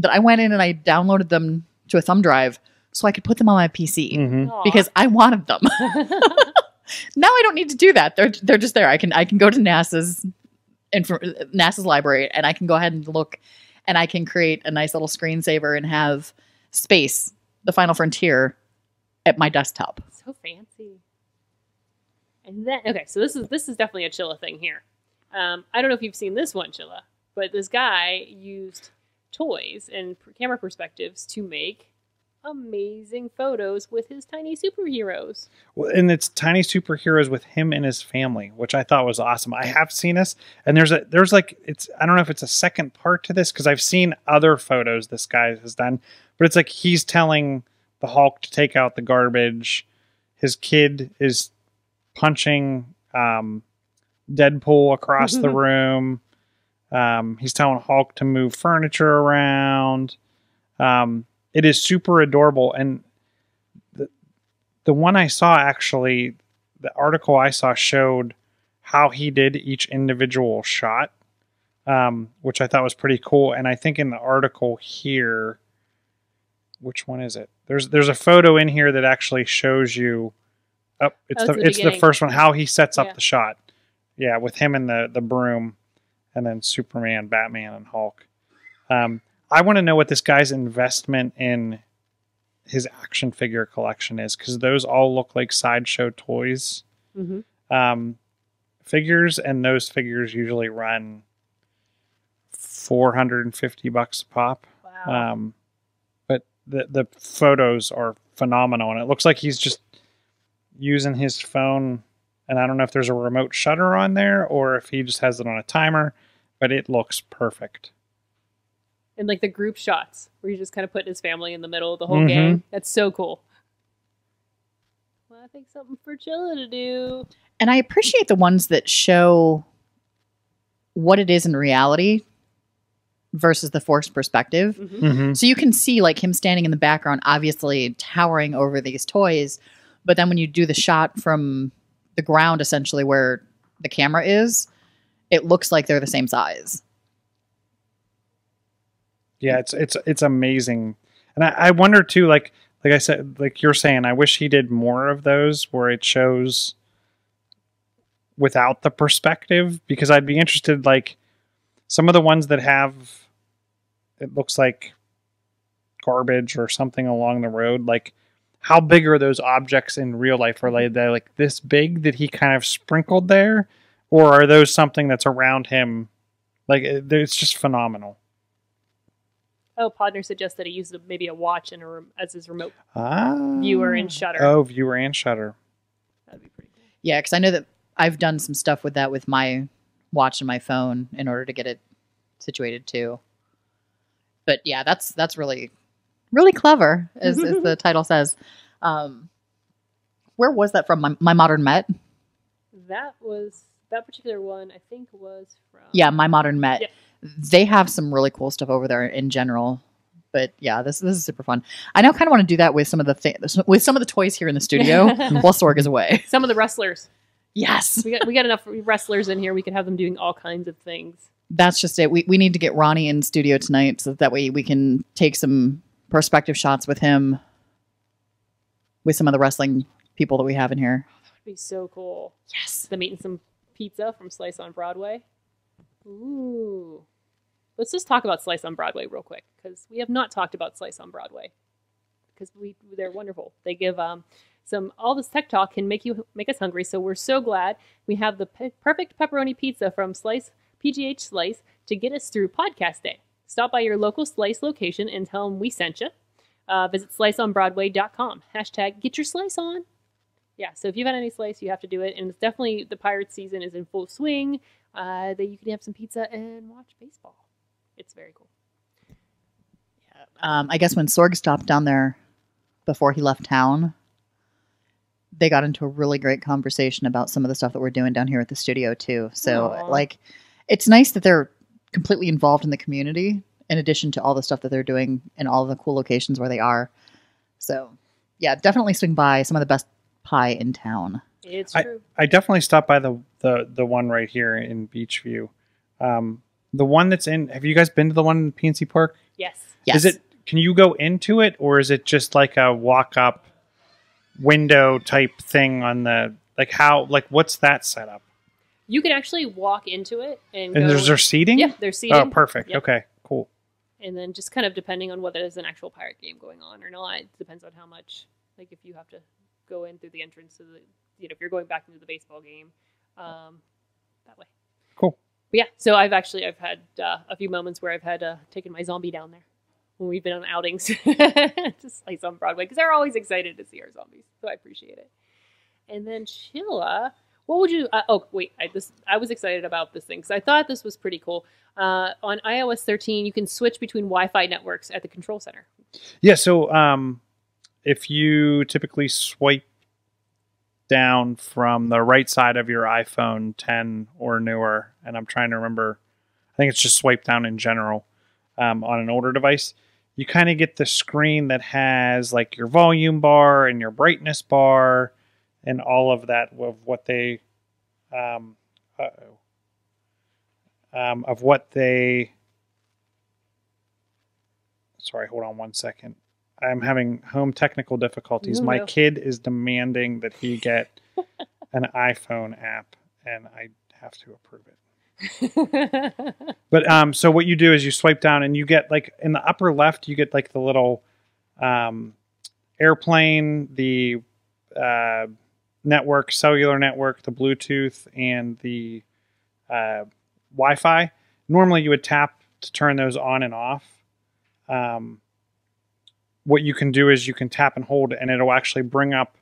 that I went in and I downloaded them to a thumb drive so I could put them on my PC because I wanted them. Now I don't need to do that. They're just there. I can go to NASA's library and I can go ahead and look, and I can create a nice little screensaver and have space, the final frontier, at my desktop. So fancy. And then so this is definitely a Chilla thing here. I don't know if you've seen this one, Chilla, but this guy used toys and camera perspectives to make amazing photos with his tiny superheroes. Well, and it's tiny superheroes with him and his family, which I thought was awesome. I have seen this, and I don't know if it's a second part to this, because I've seen other photos this guy has done, but it's like he's telling the Hulk to take out the garbage. His kid is punching Deadpool across the room. He's telling Hulk to move furniture around. It is super adorable. And the one I saw, actually, the article I saw showed how he did each individual shot, which I thought was pretty cool. And I think in the article here, which one is it? There's a photo in here that actually shows you. Oh, it's the first one. How he sets up the shot. Yeah, with him and the broom, and then Superman, Batman, and Hulk. I want to know what this guy's investment in his action figure collection is, because those all look like sideshow toys figures, and those figures usually run $450 a pop. Wow. But the photos are phenomenal, and it looks like he's just using his phone. And I don't know if there's a remote shutter on there or if he just has it on a timer, but it looks perfect. And like the group shots where you just kind of put his family in the middle of the whole game. That's so cool. Well, I think something for Chilla to do. And I appreciate the ones that show what it is in reality versus the forced perspective. So you can see like him standing in the background, obviously towering over these toys. But then when you do the shot from the ground, essentially where the camera is, it looks like they're the same size. Yeah, it's amazing. And I wonder too, like I said, like you're saying, I wish he did more of those where it shows without the perspective, because I'd be interested, like some of the ones that have it looks like garbage or something along the road. Like, how big are those objects in real life? Are they like this big that he kind of sprinkled there? Or are those something that's around him? Like, it's just phenomenal. Oh, Podner suggests that he used maybe a watch and as his remote viewer and shutter. Oh, viewer and shutter. That'd be pretty cool. Yeah, because I know that I've done some stuff with that with my watch and my phone in order to get it situated too. But yeah, that's really, really clever, as the title says. Where was that from? My Modern Met? That particular one, I think, was from... Yeah, My Modern Met. Yeah. They have some really cool stuff over there in general, but yeah, this is super fun. I now kind of want to do that with some of the toys here in the studio while Sorg is away. Some of the wrestlers, yes, we got enough wrestlers in here. We could have them doing all kinds of things. That's just it. We need to get Ronnie in studio tonight so that way we can take some perspective shots with him, with some of the wrestling people that we have in here. Oh, that would be so cool. Yes, them eating some pizza from Slice on Broadway. Ooh. Let's just talk about Slice on Broadway real quick, because we have not talked about Slice on Broadway, because they're wonderful. They give all this tech talk can make us hungry, so we're so glad we have the perfect pepperoni pizza from PGH Slice to get us through podcast day. Stop by your local Slice location and tell them we sent you. Visit sliceonbroadway.com. # get your slice on. Yeah, so if you've had any slice, you have to do it, and it's definitely the pirate season is in full swing. That you can have some pizza and watch baseball. It's very cool. Yeah. I guess when Sorg stopped down there before he left town, they got into a really great conversation about some of the stuff that we're doing down here at the studio too. So aww. Like, it's nice that they're completely involved in the community in addition to all the stuff that they're doing in all the cool locations where they are. So yeah, definitely swing by. Some of the best pie in town. It's true. I definitely stopped by the one right here in Beachview. The one that's in... Have you guys been to the one in PNC Park? Yes. Is it... Can you go into it, or is it just like a walk-up window type thing on the... Like, how... Like, what's that set up? You can actually walk into it and go... And there's their seating? Yeah, there's seating. Oh, perfect. Yep. Okay, cool. And then just kind of depending on whether there's an actual pirate game going on or not, it depends on how much... Like, if you have to go in through the entrance to the... You know, if you're going back into the baseball game, that way. Cool. But yeah. So I've had a few moments where I've had taken my zombie down there when we've been on outings to Slice on Broadway, because they're always excited to see our zombies. So I appreciate it. And then Sheila, what would you? I was excited about this thing because I thought this was pretty cool. On iOS 13, you can switch between Wi-Fi networks at the control center. Yeah. So if you typically swipe down from the right side of your iPhone 10 or newer, and I'm trying to remember, I think it's just swipe down in general on an older device, you kind of get the screen that has like your volume bar and your brightness bar and all of that sorry, hold on one second. I'm having home technical difficulties. My kid is demanding that he get an iPhone app, and I have to approve it. But so what you do is you swipe down, and you get like in the upper left, you get like the little airplane, the network, cellular network, the Bluetooth, and the Wi-Fi. Normally, you would tap to turn those on and off. What you can do is you can tap and hold, and it'll actually bring up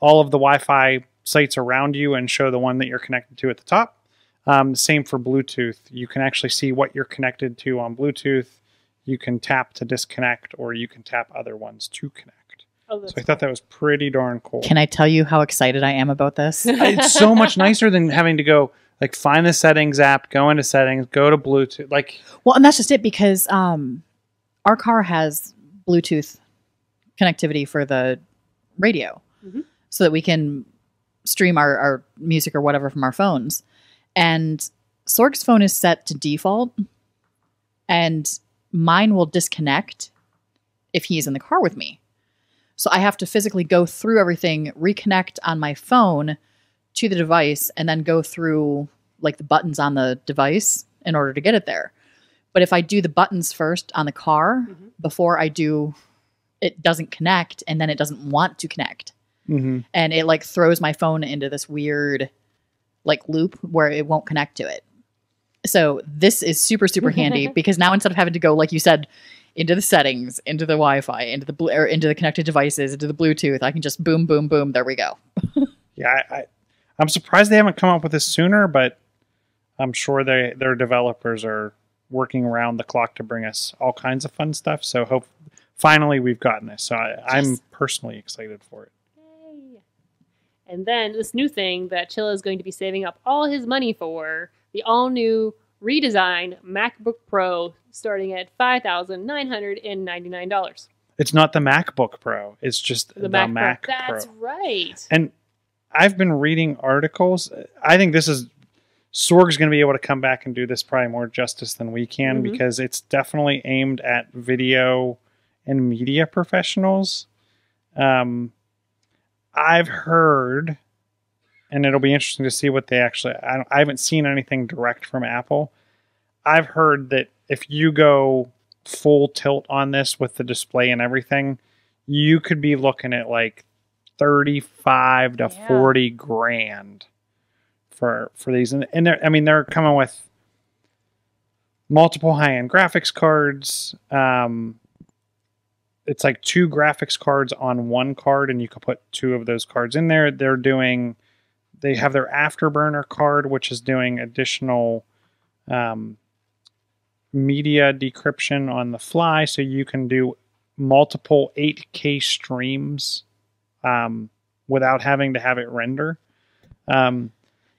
all of the Wi-Fi sites around you and show the one that you're connected to at the top. Same for Bluetooth. You can actually see what you're connected to on Bluetooth. You can tap to disconnect, or you can tap other ones to connect. Oh, so I thought that was pretty darn cool. Can I tell you how excited I am about this? It's so much nicer than having to go like find the settings app, go into settings, go to Bluetooth. Like, well, and that's just it, because our car has Bluetooth connectivity for the radio, so that we can stream our music or whatever from our phones. And Sorg's phone is set to default, and mine will disconnect if he's in the car with me. So I have to physically go through everything, reconnect on my phone to the device, and then go through like the buttons on the device in order to get it there. But if I do the buttons first on the car before I do, it doesn't connect, and then it doesn't want to connect. And it like throws my phone into this weird like loop where it won't connect to it. So this is super, super handy because now instead of having to go, like you said, into the settings, into the Wi-Fi, into the connected devices, into the Bluetooth, I can just boom, boom, boom. There we go. Yeah. I'm surprised they haven't come up with this sooner, but I'm sure their developers are working around the clock to bring us all kinds of fun stuff. So finally we've gotten this. So I'm personally excited for it. Yay. And then this new thing that Chilla is going to be saving up all his money for, the all-new redesigned MacBook Pro starting at $5,999. It's not the MacBook Pro. It's just the Mac Pro. That's right. And I've been reading articles. I think this is... Sorg's going to be able to come back and do this probably more justice than we can because it's definitely aimed at video and media professionals. I've heard, and it'll be interesting to see what they actually... I haven't seen anything direct from Apple. I've heard that if you go full tilt on this with the display and everything, you could be looking at like 35 to 40 grand. For these, and I mean, they're coming with multiple high-end graphics cards. It's like 2 graphics cards on 1 card, and you can put 2 of those cards in there. They have their Afterburner card, which is doing additional media decryption on the fly, so you can do multiple 8K streams without having to have it render.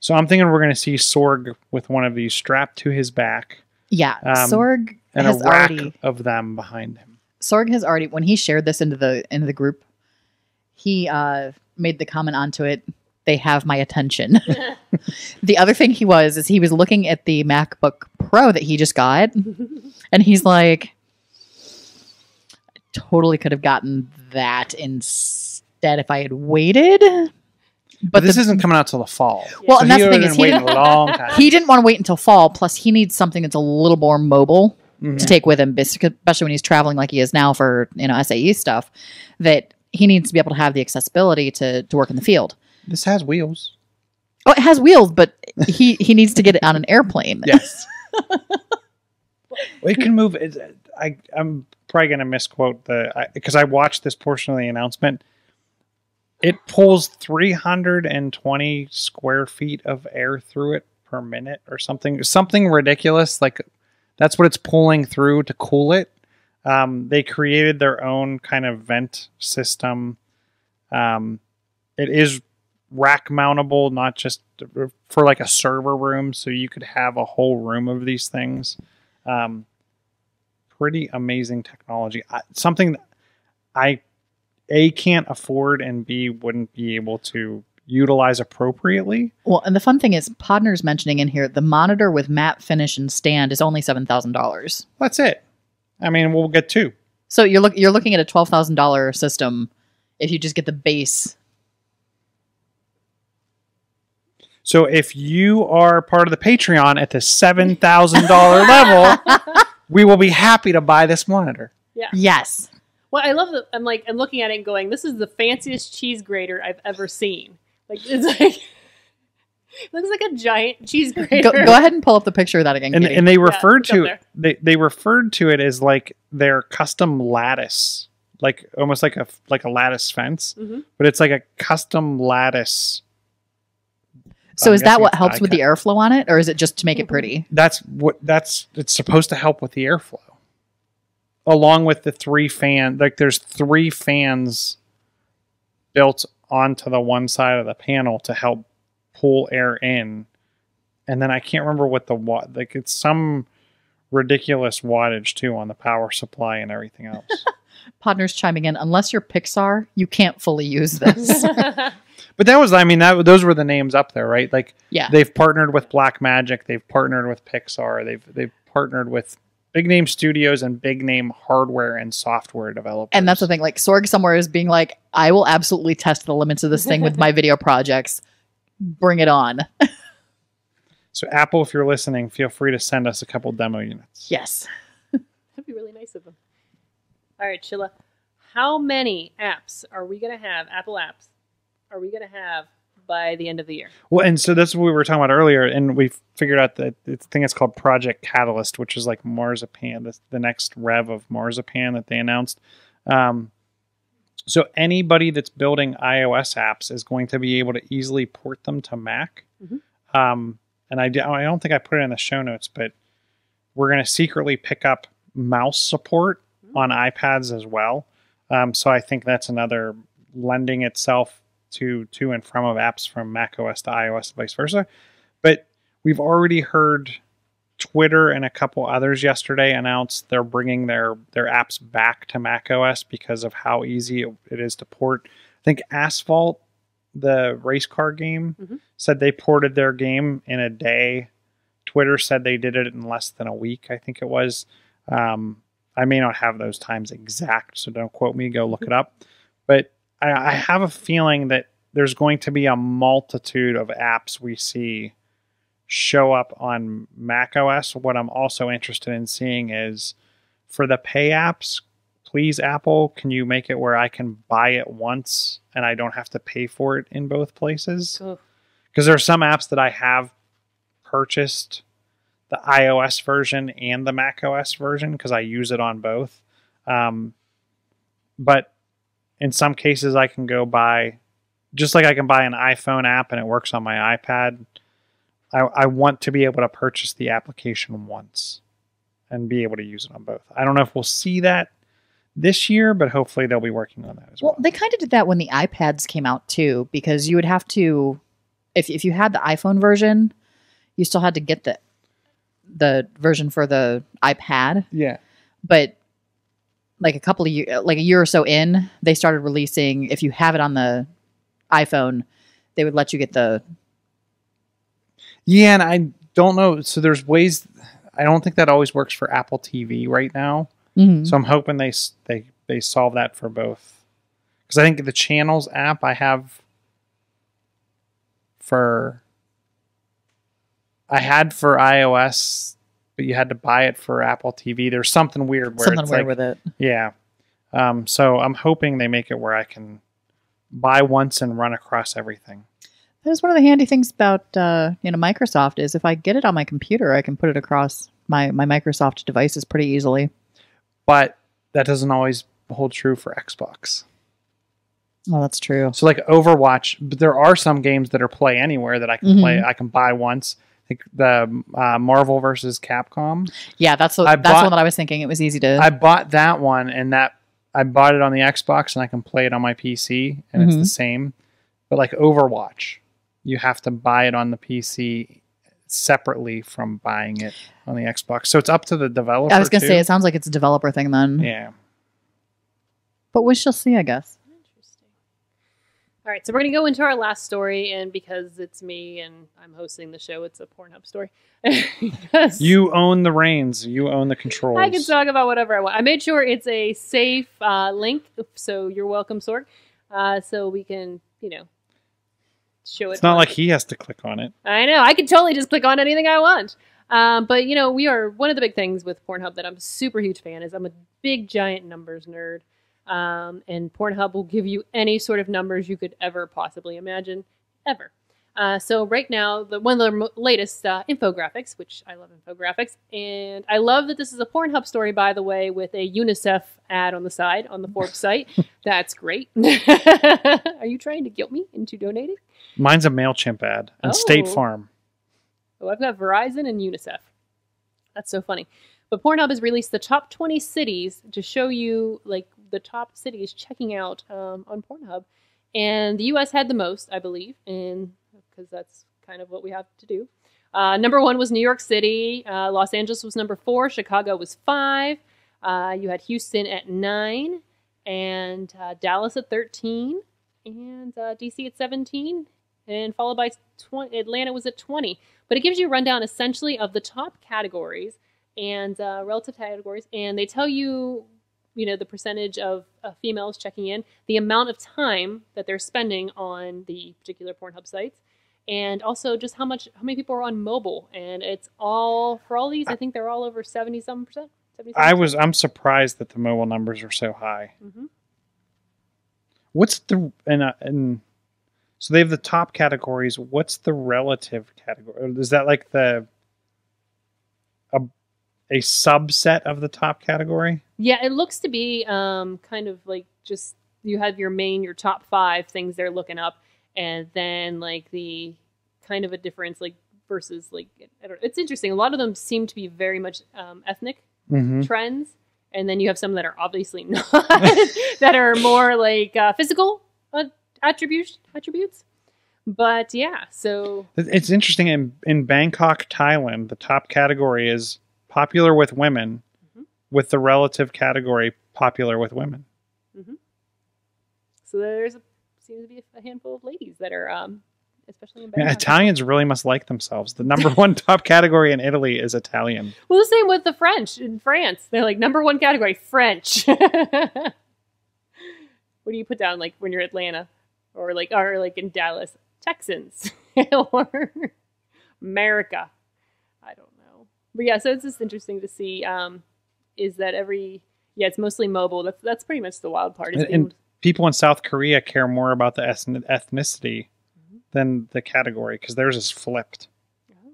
So I'm thinking we're going to see Sorg with one of these strapped to his back. Yeah, Sorg and has a rack already, of them behind him. Sorg has already, when he shared this into the group, he made the comment onto it. They have my attention. The other thing he was looking at the MacBook Pro that he just got, and he's like, I totally could have gotten that instead if I had waited. But this isn't coming out till the fall. Well, so and that's the thing is he didn't want to wait until fall. Plus, he needs something that's a little more mobile to take with him, especially when he's traveling like he is now for SAE stuff. That he needs to be able to have the accessibility to work in the field. This has wheels. Oh, it has wheels, but he needs to get it on an airplane. Yes, it can move. I'm probably going to misquote because I watched this portion of the announcement. It pulls 320 square feet of air through it per minute or something. Something ridiculous. Like, that's what it's pulling through to cool it. They created their own kind of vent system. It is rack mountable, not just for like a server room. So you could have a whole room of these things. Pretty amazing technology. Something that I... A, can't afford, and B, wouldn't be able to utilize appropriately. Well, and the fun thing is, Podner's mentioning in here, the monitor with matte finish and stand is only $7,000. That's it. I mean, we'll get 2. So you're looking at a $12,000 system if you just get the base. So if you are part of the Patreon at the $7,000 level, we will be happy to buy this monitor. Yeah. Yes. Well, I love that. I'm looking at it and going, this is the fanciest cheese grater I've ever seen. Like, it's like, it looks like a giant cheese grater. Go ahead and pull up the picture of that again. And they referred to they referred to it as like their custom lattice, like almost like a lattice fence, but it's like a custom lattice. So is that what helps with the airflow on it, or is it just to make it pretty? It's supposed to help with the airflow. Along with the 3 fan, like there's 3 fans built onto the one side of the panel to help pull air in, and then I can't remember what the watt. Like, it's some ridiculous wattage too on the power supply and everything else. Podner's chiming in. Unless you're Pixar, you can't fully use this. But that was, I mean, those were the names up there, right? Like, yeah, they've partnered with Blackmagic, they've partnered with Pixar, they've partnered with big name studios and big name hardware and software developers. And that's the thing. Like, Sorg somewhere is being like, I will absolutely test the limits of this thing with my video projects. Bring it on. So Apple, if you're listening, feel free to send us a couple demo units. Yes. That'd be really nice of them. All right, Sheila. How many apps are we going to have, Apple apps, are we going to have by the end of the year? Well, and so that's what we were talking about earlier, and we figured out that the thing is called Project Catalyst, which is like Marzipan, the next rev of Marzipan that they announced. So anybody that's building iOS apps is going to be able to easily port them to Mac. Mm-hmm. And I don't think I put it in the show notes, but we're going to secretly pick up mouse support on iPads as well. So I think that's another lending itself to and from of apps from macOS to iOS and vice versa. But we've already heard Twitter and a couple others yesterday announced they're bringing their apps back to macOS because of how easy it is to port. I think Asphalt, the race car game, said they ported their game in a day. Twitter said they did it in less than a week, I think it was. I may not have those times exact, so don't quote me. Go look it up. But I have a feeling that there's going to be a multitude of apps we see show up on Mac OS. What I'm also interested in seeing is for the pay apps, please, Apple, can you make it where I can buy it once and I don't have to pay for it in both places? Because there are some apps that I have purchased the iOS version and the Mac OS version because I use it on both. But in some cases, I can go buy, just like I can buy an iPhone app and it works on my iPad. I want to be able to purchase the application once and be able to use it on both. I don't know if we'll see that this year, but hopefully they'll be working on that as well. Well, they kind of did that when the iPads came out too, because you would have to, if you had the iPhone version, you still had to get the version for the iPad. Yeah. But like a couple of years, like a year or so in, they started releasing, if you have it on the iPhone, they would let you get the. Yeah. And I don't know. So there's ways, I don't think that always works for Apple TV right now. Mm-hmm. So I'm hoping they solve that for both. Cause I think the Channels app I have for, I had for iOS, but you had to buy it for Apple TV. There's something weird where something it's weird like, with it. Yeah. So I'm hoping they make it where I can buy once and run across everything. That is one of the handy things about Microsoft is if I get it on my computer, I can put it across my Microsoft devices pretty easily. But that doesn't always hold true for Xbox. Oh, that's true. So like Overwatch, but there are some games that are play anywhere that I can play. I can buy once. The Marvel versus Capcom. Yeah, that's the one that I was thinking. It was easy to. I bought that one, and that I bought it on the Xbox, and I can play it on my PC, and it's the same. But like Overwatch, you have to buy it on the PC separately from buying it on the Xbox. So it's up to the developer. I was gonna say it sounds like it's a developer thing then. Yeah. But we shall see, I guess. Interesting. All right, so we're going to go into our last story, and because it's me and I'm hosting the show, it's a Pornhub story. Yes. You own the reins. You own the controls. I can talk about whatever I want. I made sure it's a safe link, so you're welcome, Sorg. So we can, show it. It's not like he has to click on it. I know. I can totally just click on anything I want. But, we are one of the big things with Pornhub that I'm a super huge fan is I'm a big, giant numbers nerd. And Pornhub will give you any sort of numbers you could ever possibly imagine, ever. So right now, one of the latest infographics, which I love infographics, and I love that this is a Pornhub story, by the way, with a UNICEF ad on the side on the Forbes site. That's great. Are you trying to guilt me into donating? Mine's a MailChimp ad and State Farm. Oh, I've got Verizon and UNICEF. That's so funny. But Pornhub has released the top 20 cities to show you, the top cities checking out on Pornhub, and the U.S. had the most, I believe, and because that's kind of what we have to do. Number one was New York City. Los Angeles was number 4. Chicago was 5. You had Houston at 9, and Dallas at 13, and D.C. at 17, and followed by Atlanta was at 20. But it gives you a rundown essentially of the top categories and relative categories, and they tell you. The percentage of females checking in, the amount of time that they're spending on the particular Pornhub sites, and also just how many people are on mobile. And it's all, for all these, I think they're all over 70-something%. I'm surprised that the mobile numbers are so high. Mm-hmm. What's the, and so they have the top categories. What's the relative category? Is that like a subset of the top category? Yeah, it looks to be kind of like just, you have your main, your top five things they're looking up, and then like the kind of a difference like versus like, I don't know. It's interesting. A lot of them seem to be very much ethnic trends. And then you have some that are obviously not, that are more like physical attributes. But yeah, so. It's interesting. In Bangkok, Thailand, the top category is popular with women, with the relative category popular with women. Mm-hmm. So there's seems to be a handful of ladies that are, especially in Bangkok. Italians really must like themselves. The number one top category in Italy is Italian. Well, the same with the French in France. They're like, number one category, French. What do you put down like when you're in Atlanta or like in Dallas? Texans or America. I don't know. But yeah, so it's just interesting to see. Is that it's mostly mobile. That's pretty much the wild part. And people in South Korea care more about the ethnicity than the category, because theirs is flipped.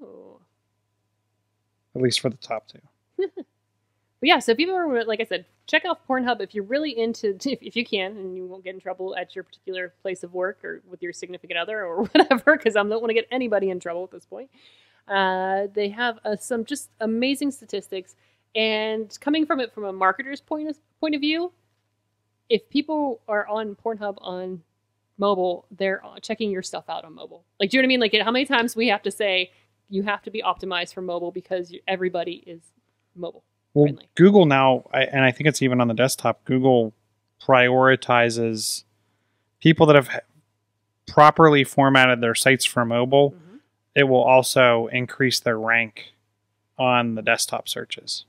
Oh. At least for the top two. But yeah, so if you ever, like I said, check out Pornhub if you're really into, if you can, and you won't get in trouble at your particular place of work or with your significant other or whatever, because I don't want to get anybody in trouble at this point. They have some just amazing statistics. And coming from it from a marketer's point of view, if people are on Pornhub on mobile, they're checking your stuff out on mobile. Like, do you know what I mean? Like, how many times we have to say you have to be optimized for mobile because everybody is mobile friendly. Well, Google now, and I think it's even on the desktop, Google prioritizes people that have properly formatted their sites for mobile. Mm-hmm. It will also increase their rank on the desktop searches.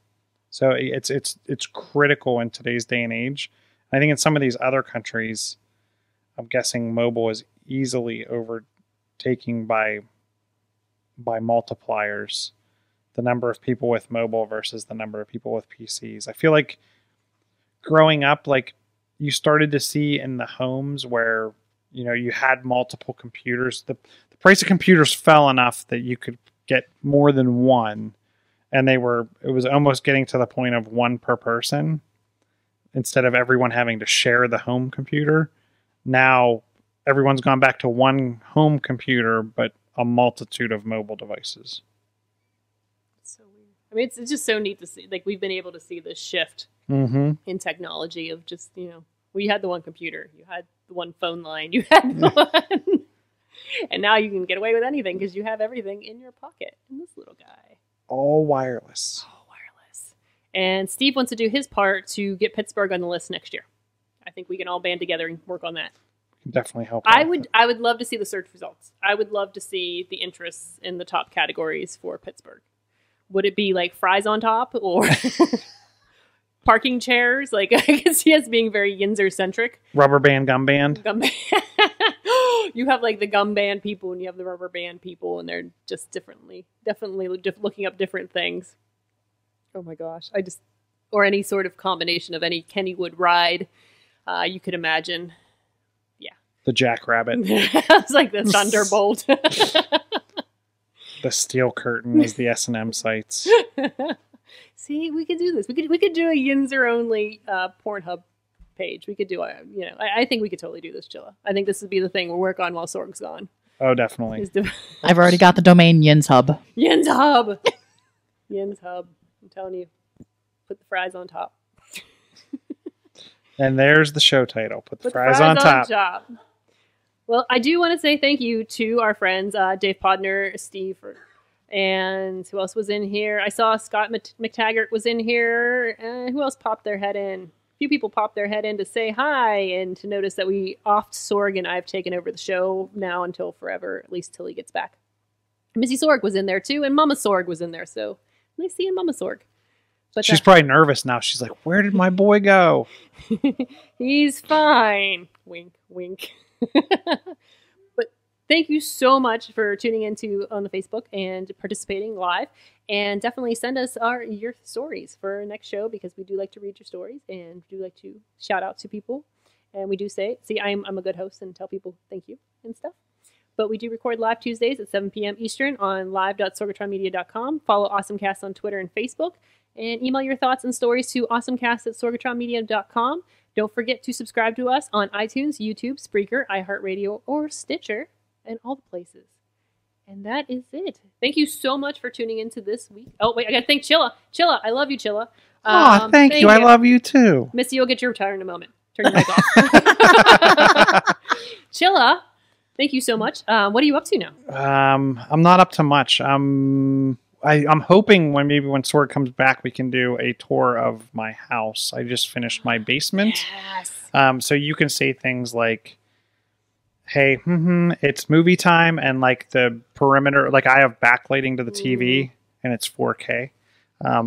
So it's critical in today's day and age. I think in some of these other countries, I'm guessing mobile is easily overtaking by multipliers, the number of people with mobile versus the number of people with PCs. I feel like growing up, like you started to see in the homes where, you know, you had multiple computers. The price of computers fell enough that you could get more than one. And it was almost getting to the point of one per person instead of everyone having to share the home computer. Now everyone's gone back to one home computer, but a multitude of mobile devices. So weird. I mean, it's just so neat to see. Like, we've been able to see this shift in technology of just, you know, we had the one computer, you had the one phone line, you had the one, and now you can get away with anything because you have everything in your pocket. And this little guy. All wireless. All wireless. And Steve wants to do his part to get Pittsburgh on the list next year. I think we can all band together and work on that. Can definitely help. I would love to see the search results. I would love to see the interests in the top categories for Pittsburgh. Would it be like fries on top or parking chairs? Like, I can see us being very Yinzer centric. Rubber band, gum band. Gum band. You have like the gum band people and you have the rubber band people, and they're just definitely looking up different things. Oh my gosh. Or any sort of combination of any Kennywood ride you could imagine. Yeah. The jackrabbit. It's like the thunderbolt. The steel curtain is the S&M sites. See, we could do this. We could do a Yinzer only Pornhub page. We could do a, you know, I think we could totally do this, Chilla. I think this would be the thing we'll work on while Sorg's gone. Oh, definitely. I've already got the domain Yinzhub. Yinzhub. Yinzhub. I'm telling you. Put the fries on top. And there's the show title. Put the fries on top. Well, I do want to say thank you to our friends, Dave Podner, Steve, and who else was in here? I saw Scott McTaggart was in here. Who else popped their head in? A few people popped their head in to say hi and to notice that we offed Sorg, and I've taken over the show now until forever, at least till he gets back. Missy Sorg was in there too, and Mama Sorg was in there. So nice seeing Mama Sorg. But she's probably nervous now. She's like, where did my boy go? He's fine. Wink, wink. But Thank you so much for tuning in to On the Facebook and participating live. And definitely send us your stories for our next show, because we do like to read your stories and we do like to shout out to people. And we do say, see, I'm a good host and tell people thank you and stuff. But we do record live Tuesdays at 7 p.m. Eastern on live.sorgatronmedia.com. Follow AwesomeCast on Twitter and Facebook. And email your thoughts and stories to awesomecast@sorgatronmedia.com. Don't forget to subscribe to us on iTunes, YouTube, Spreaker, iHeartRadio, or Stitcher. And all the places. And that is it. Thank you so much for tuning into this week. Oh, wait, I got to thank Chilla. Chilla, I love you, Chilla. Oh, thank you. I love you too. Missy, you'll get your tire in a moment. Turn your mic off. Chilla, thank you so much. What are you up to now? I'm not up to much. I'm hoping maybe when Sword comes back, we can do a tour of my house. I just finished my basement. Yes. So you can say things like, hey, it's movie time, and like the perimeter, like I have backlighting to the TV and it's 4K. The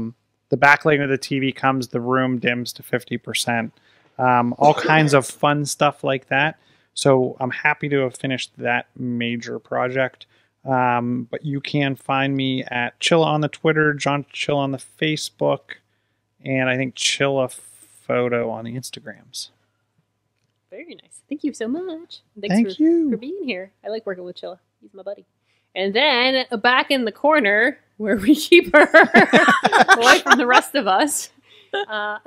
backlighting of the TV comes, the room dims to 50%. All kinds of fun stuff like that. So I'm happy to have finished that major project. But you can find me at Chilla on the Twitter, John Chilla on the Facebook, and I think Chilla Photo on the Instagrams. Very nice. Thank you so much. Thank you for being here. I like working with Chilla. He's my buddy. And then back in the corner where we keep her away from the rest of us,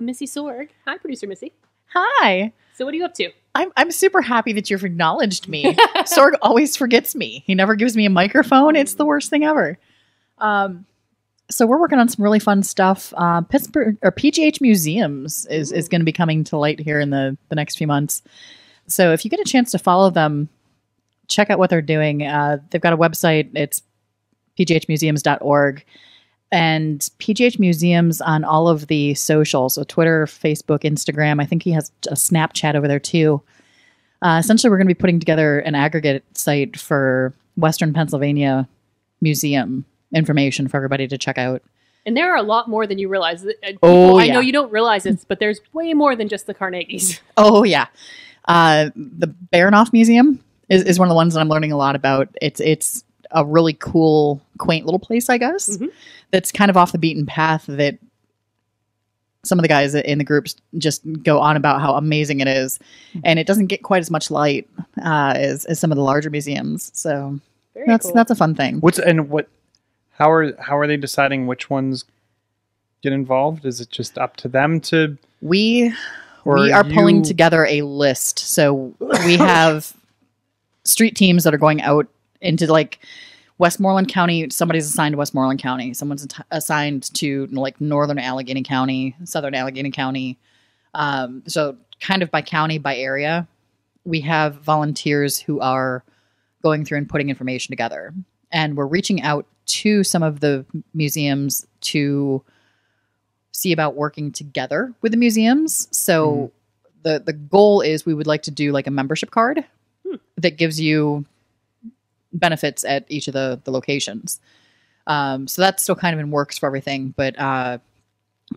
Missy Sorg. Hi, producer Missy. Hi. So what are you up to? I'm super happy that you've acknowledged me. Sorg always forgets me. He never gives me a microphone. It's the worst thing ever. So we're working on some really fun stuff. Pittsburgh or PGH Museums is going to be coming to light here in the next few months. So if you get a chance to follow them, check out what they're doing. They've got a website. It's pghmuseums.org. And PGH Museums on all of the socials, so Twitter, Facebook, Instagram. I think he has a Snapchat over there too. Essentially, we're going to be putting together an aggregate site for Western Pennsylvania Museum information for everybody to check out. And there are a lot more than you realize. People, I know you don't realize this, but there's way more than just the Carnegies. Oh, yeah. The Baranoff Museum is one of the ones that I'm learning a lot about. It's a really cool, quaint little place, I guess, that's kind of off the beaten path, that some of the guys in the groups just go on about how amazing it is. And it doesn't get quite as much light as some of the larger museums. So that's a fun thing. How are they deciding which ones get involved? Is it just up to them to... We are pulling together a list. So we have street teams that are going out into like Westmoreland County. Somebody's assigned to Westmoreland County. Someone's assigned to like northern Allegheny County, southern Allegheny County. So kind of by county, by area. We have volunteers who are going through and putting information together. And we're reaching out to some of the museums to see about working together with the museums. So the goal is we would like to do like a membership card that gives you benefits at each of the locations. So that's still kind of in works for everything. But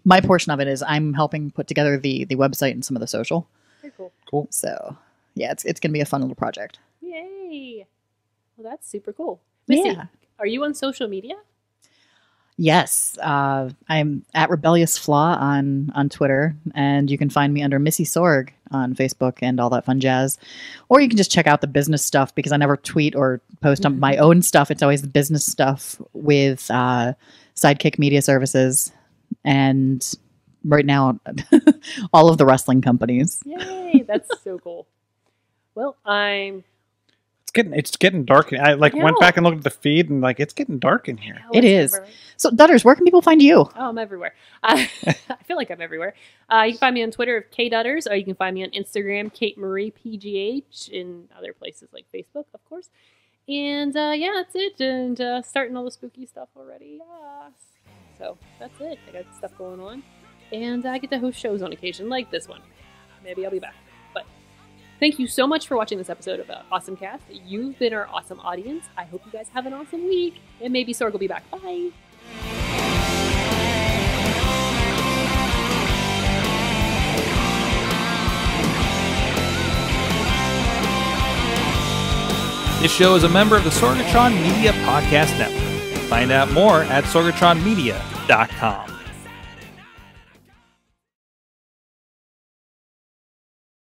my portion of it is I'm helping put together the website and some of the social. Very cool. Cool. So yeah, it's going to be a fun little project. Yay. Well, that's super cool. Missy, are you on social media? Yes. I'm at Rebellious Flaw on Twitter, and you can find me under Missy Sorg on Facebook and all that fun jazz. Or you can just check out the business stuff, because I never tweet or post on my own stuff. It's always the business stuff with Sidekick Media Services. And right now, all of the wrestling companies. Yay. That's so cool. Well, It's getting dark. I went back and looked at the feed, and like it's getting dark in here. It is. Everywhere. So, Dutters, where can people find you? Oh, I'm everywhere. I feel like I'm everywhere. You can find me on Twitter of KDutters, or you can find me on Instagram, Kate Marie PGH, and other places like Facebook, of course. And yeah, that's it. And starting all the spooky stuff already. Yeah. So that's it. I got stuff going on, and I get to host shows on occasion, like this one. Maybe I'll be back. Thank you so much for watching this episode of Awesome Cast. You've been our awesome audience. I hope you guys have an awesome week. And maybe Sorg will be back. Bye. This show is a member of the Sorgatron Media Podcast Network. Find out more at sorgatronmedia.com.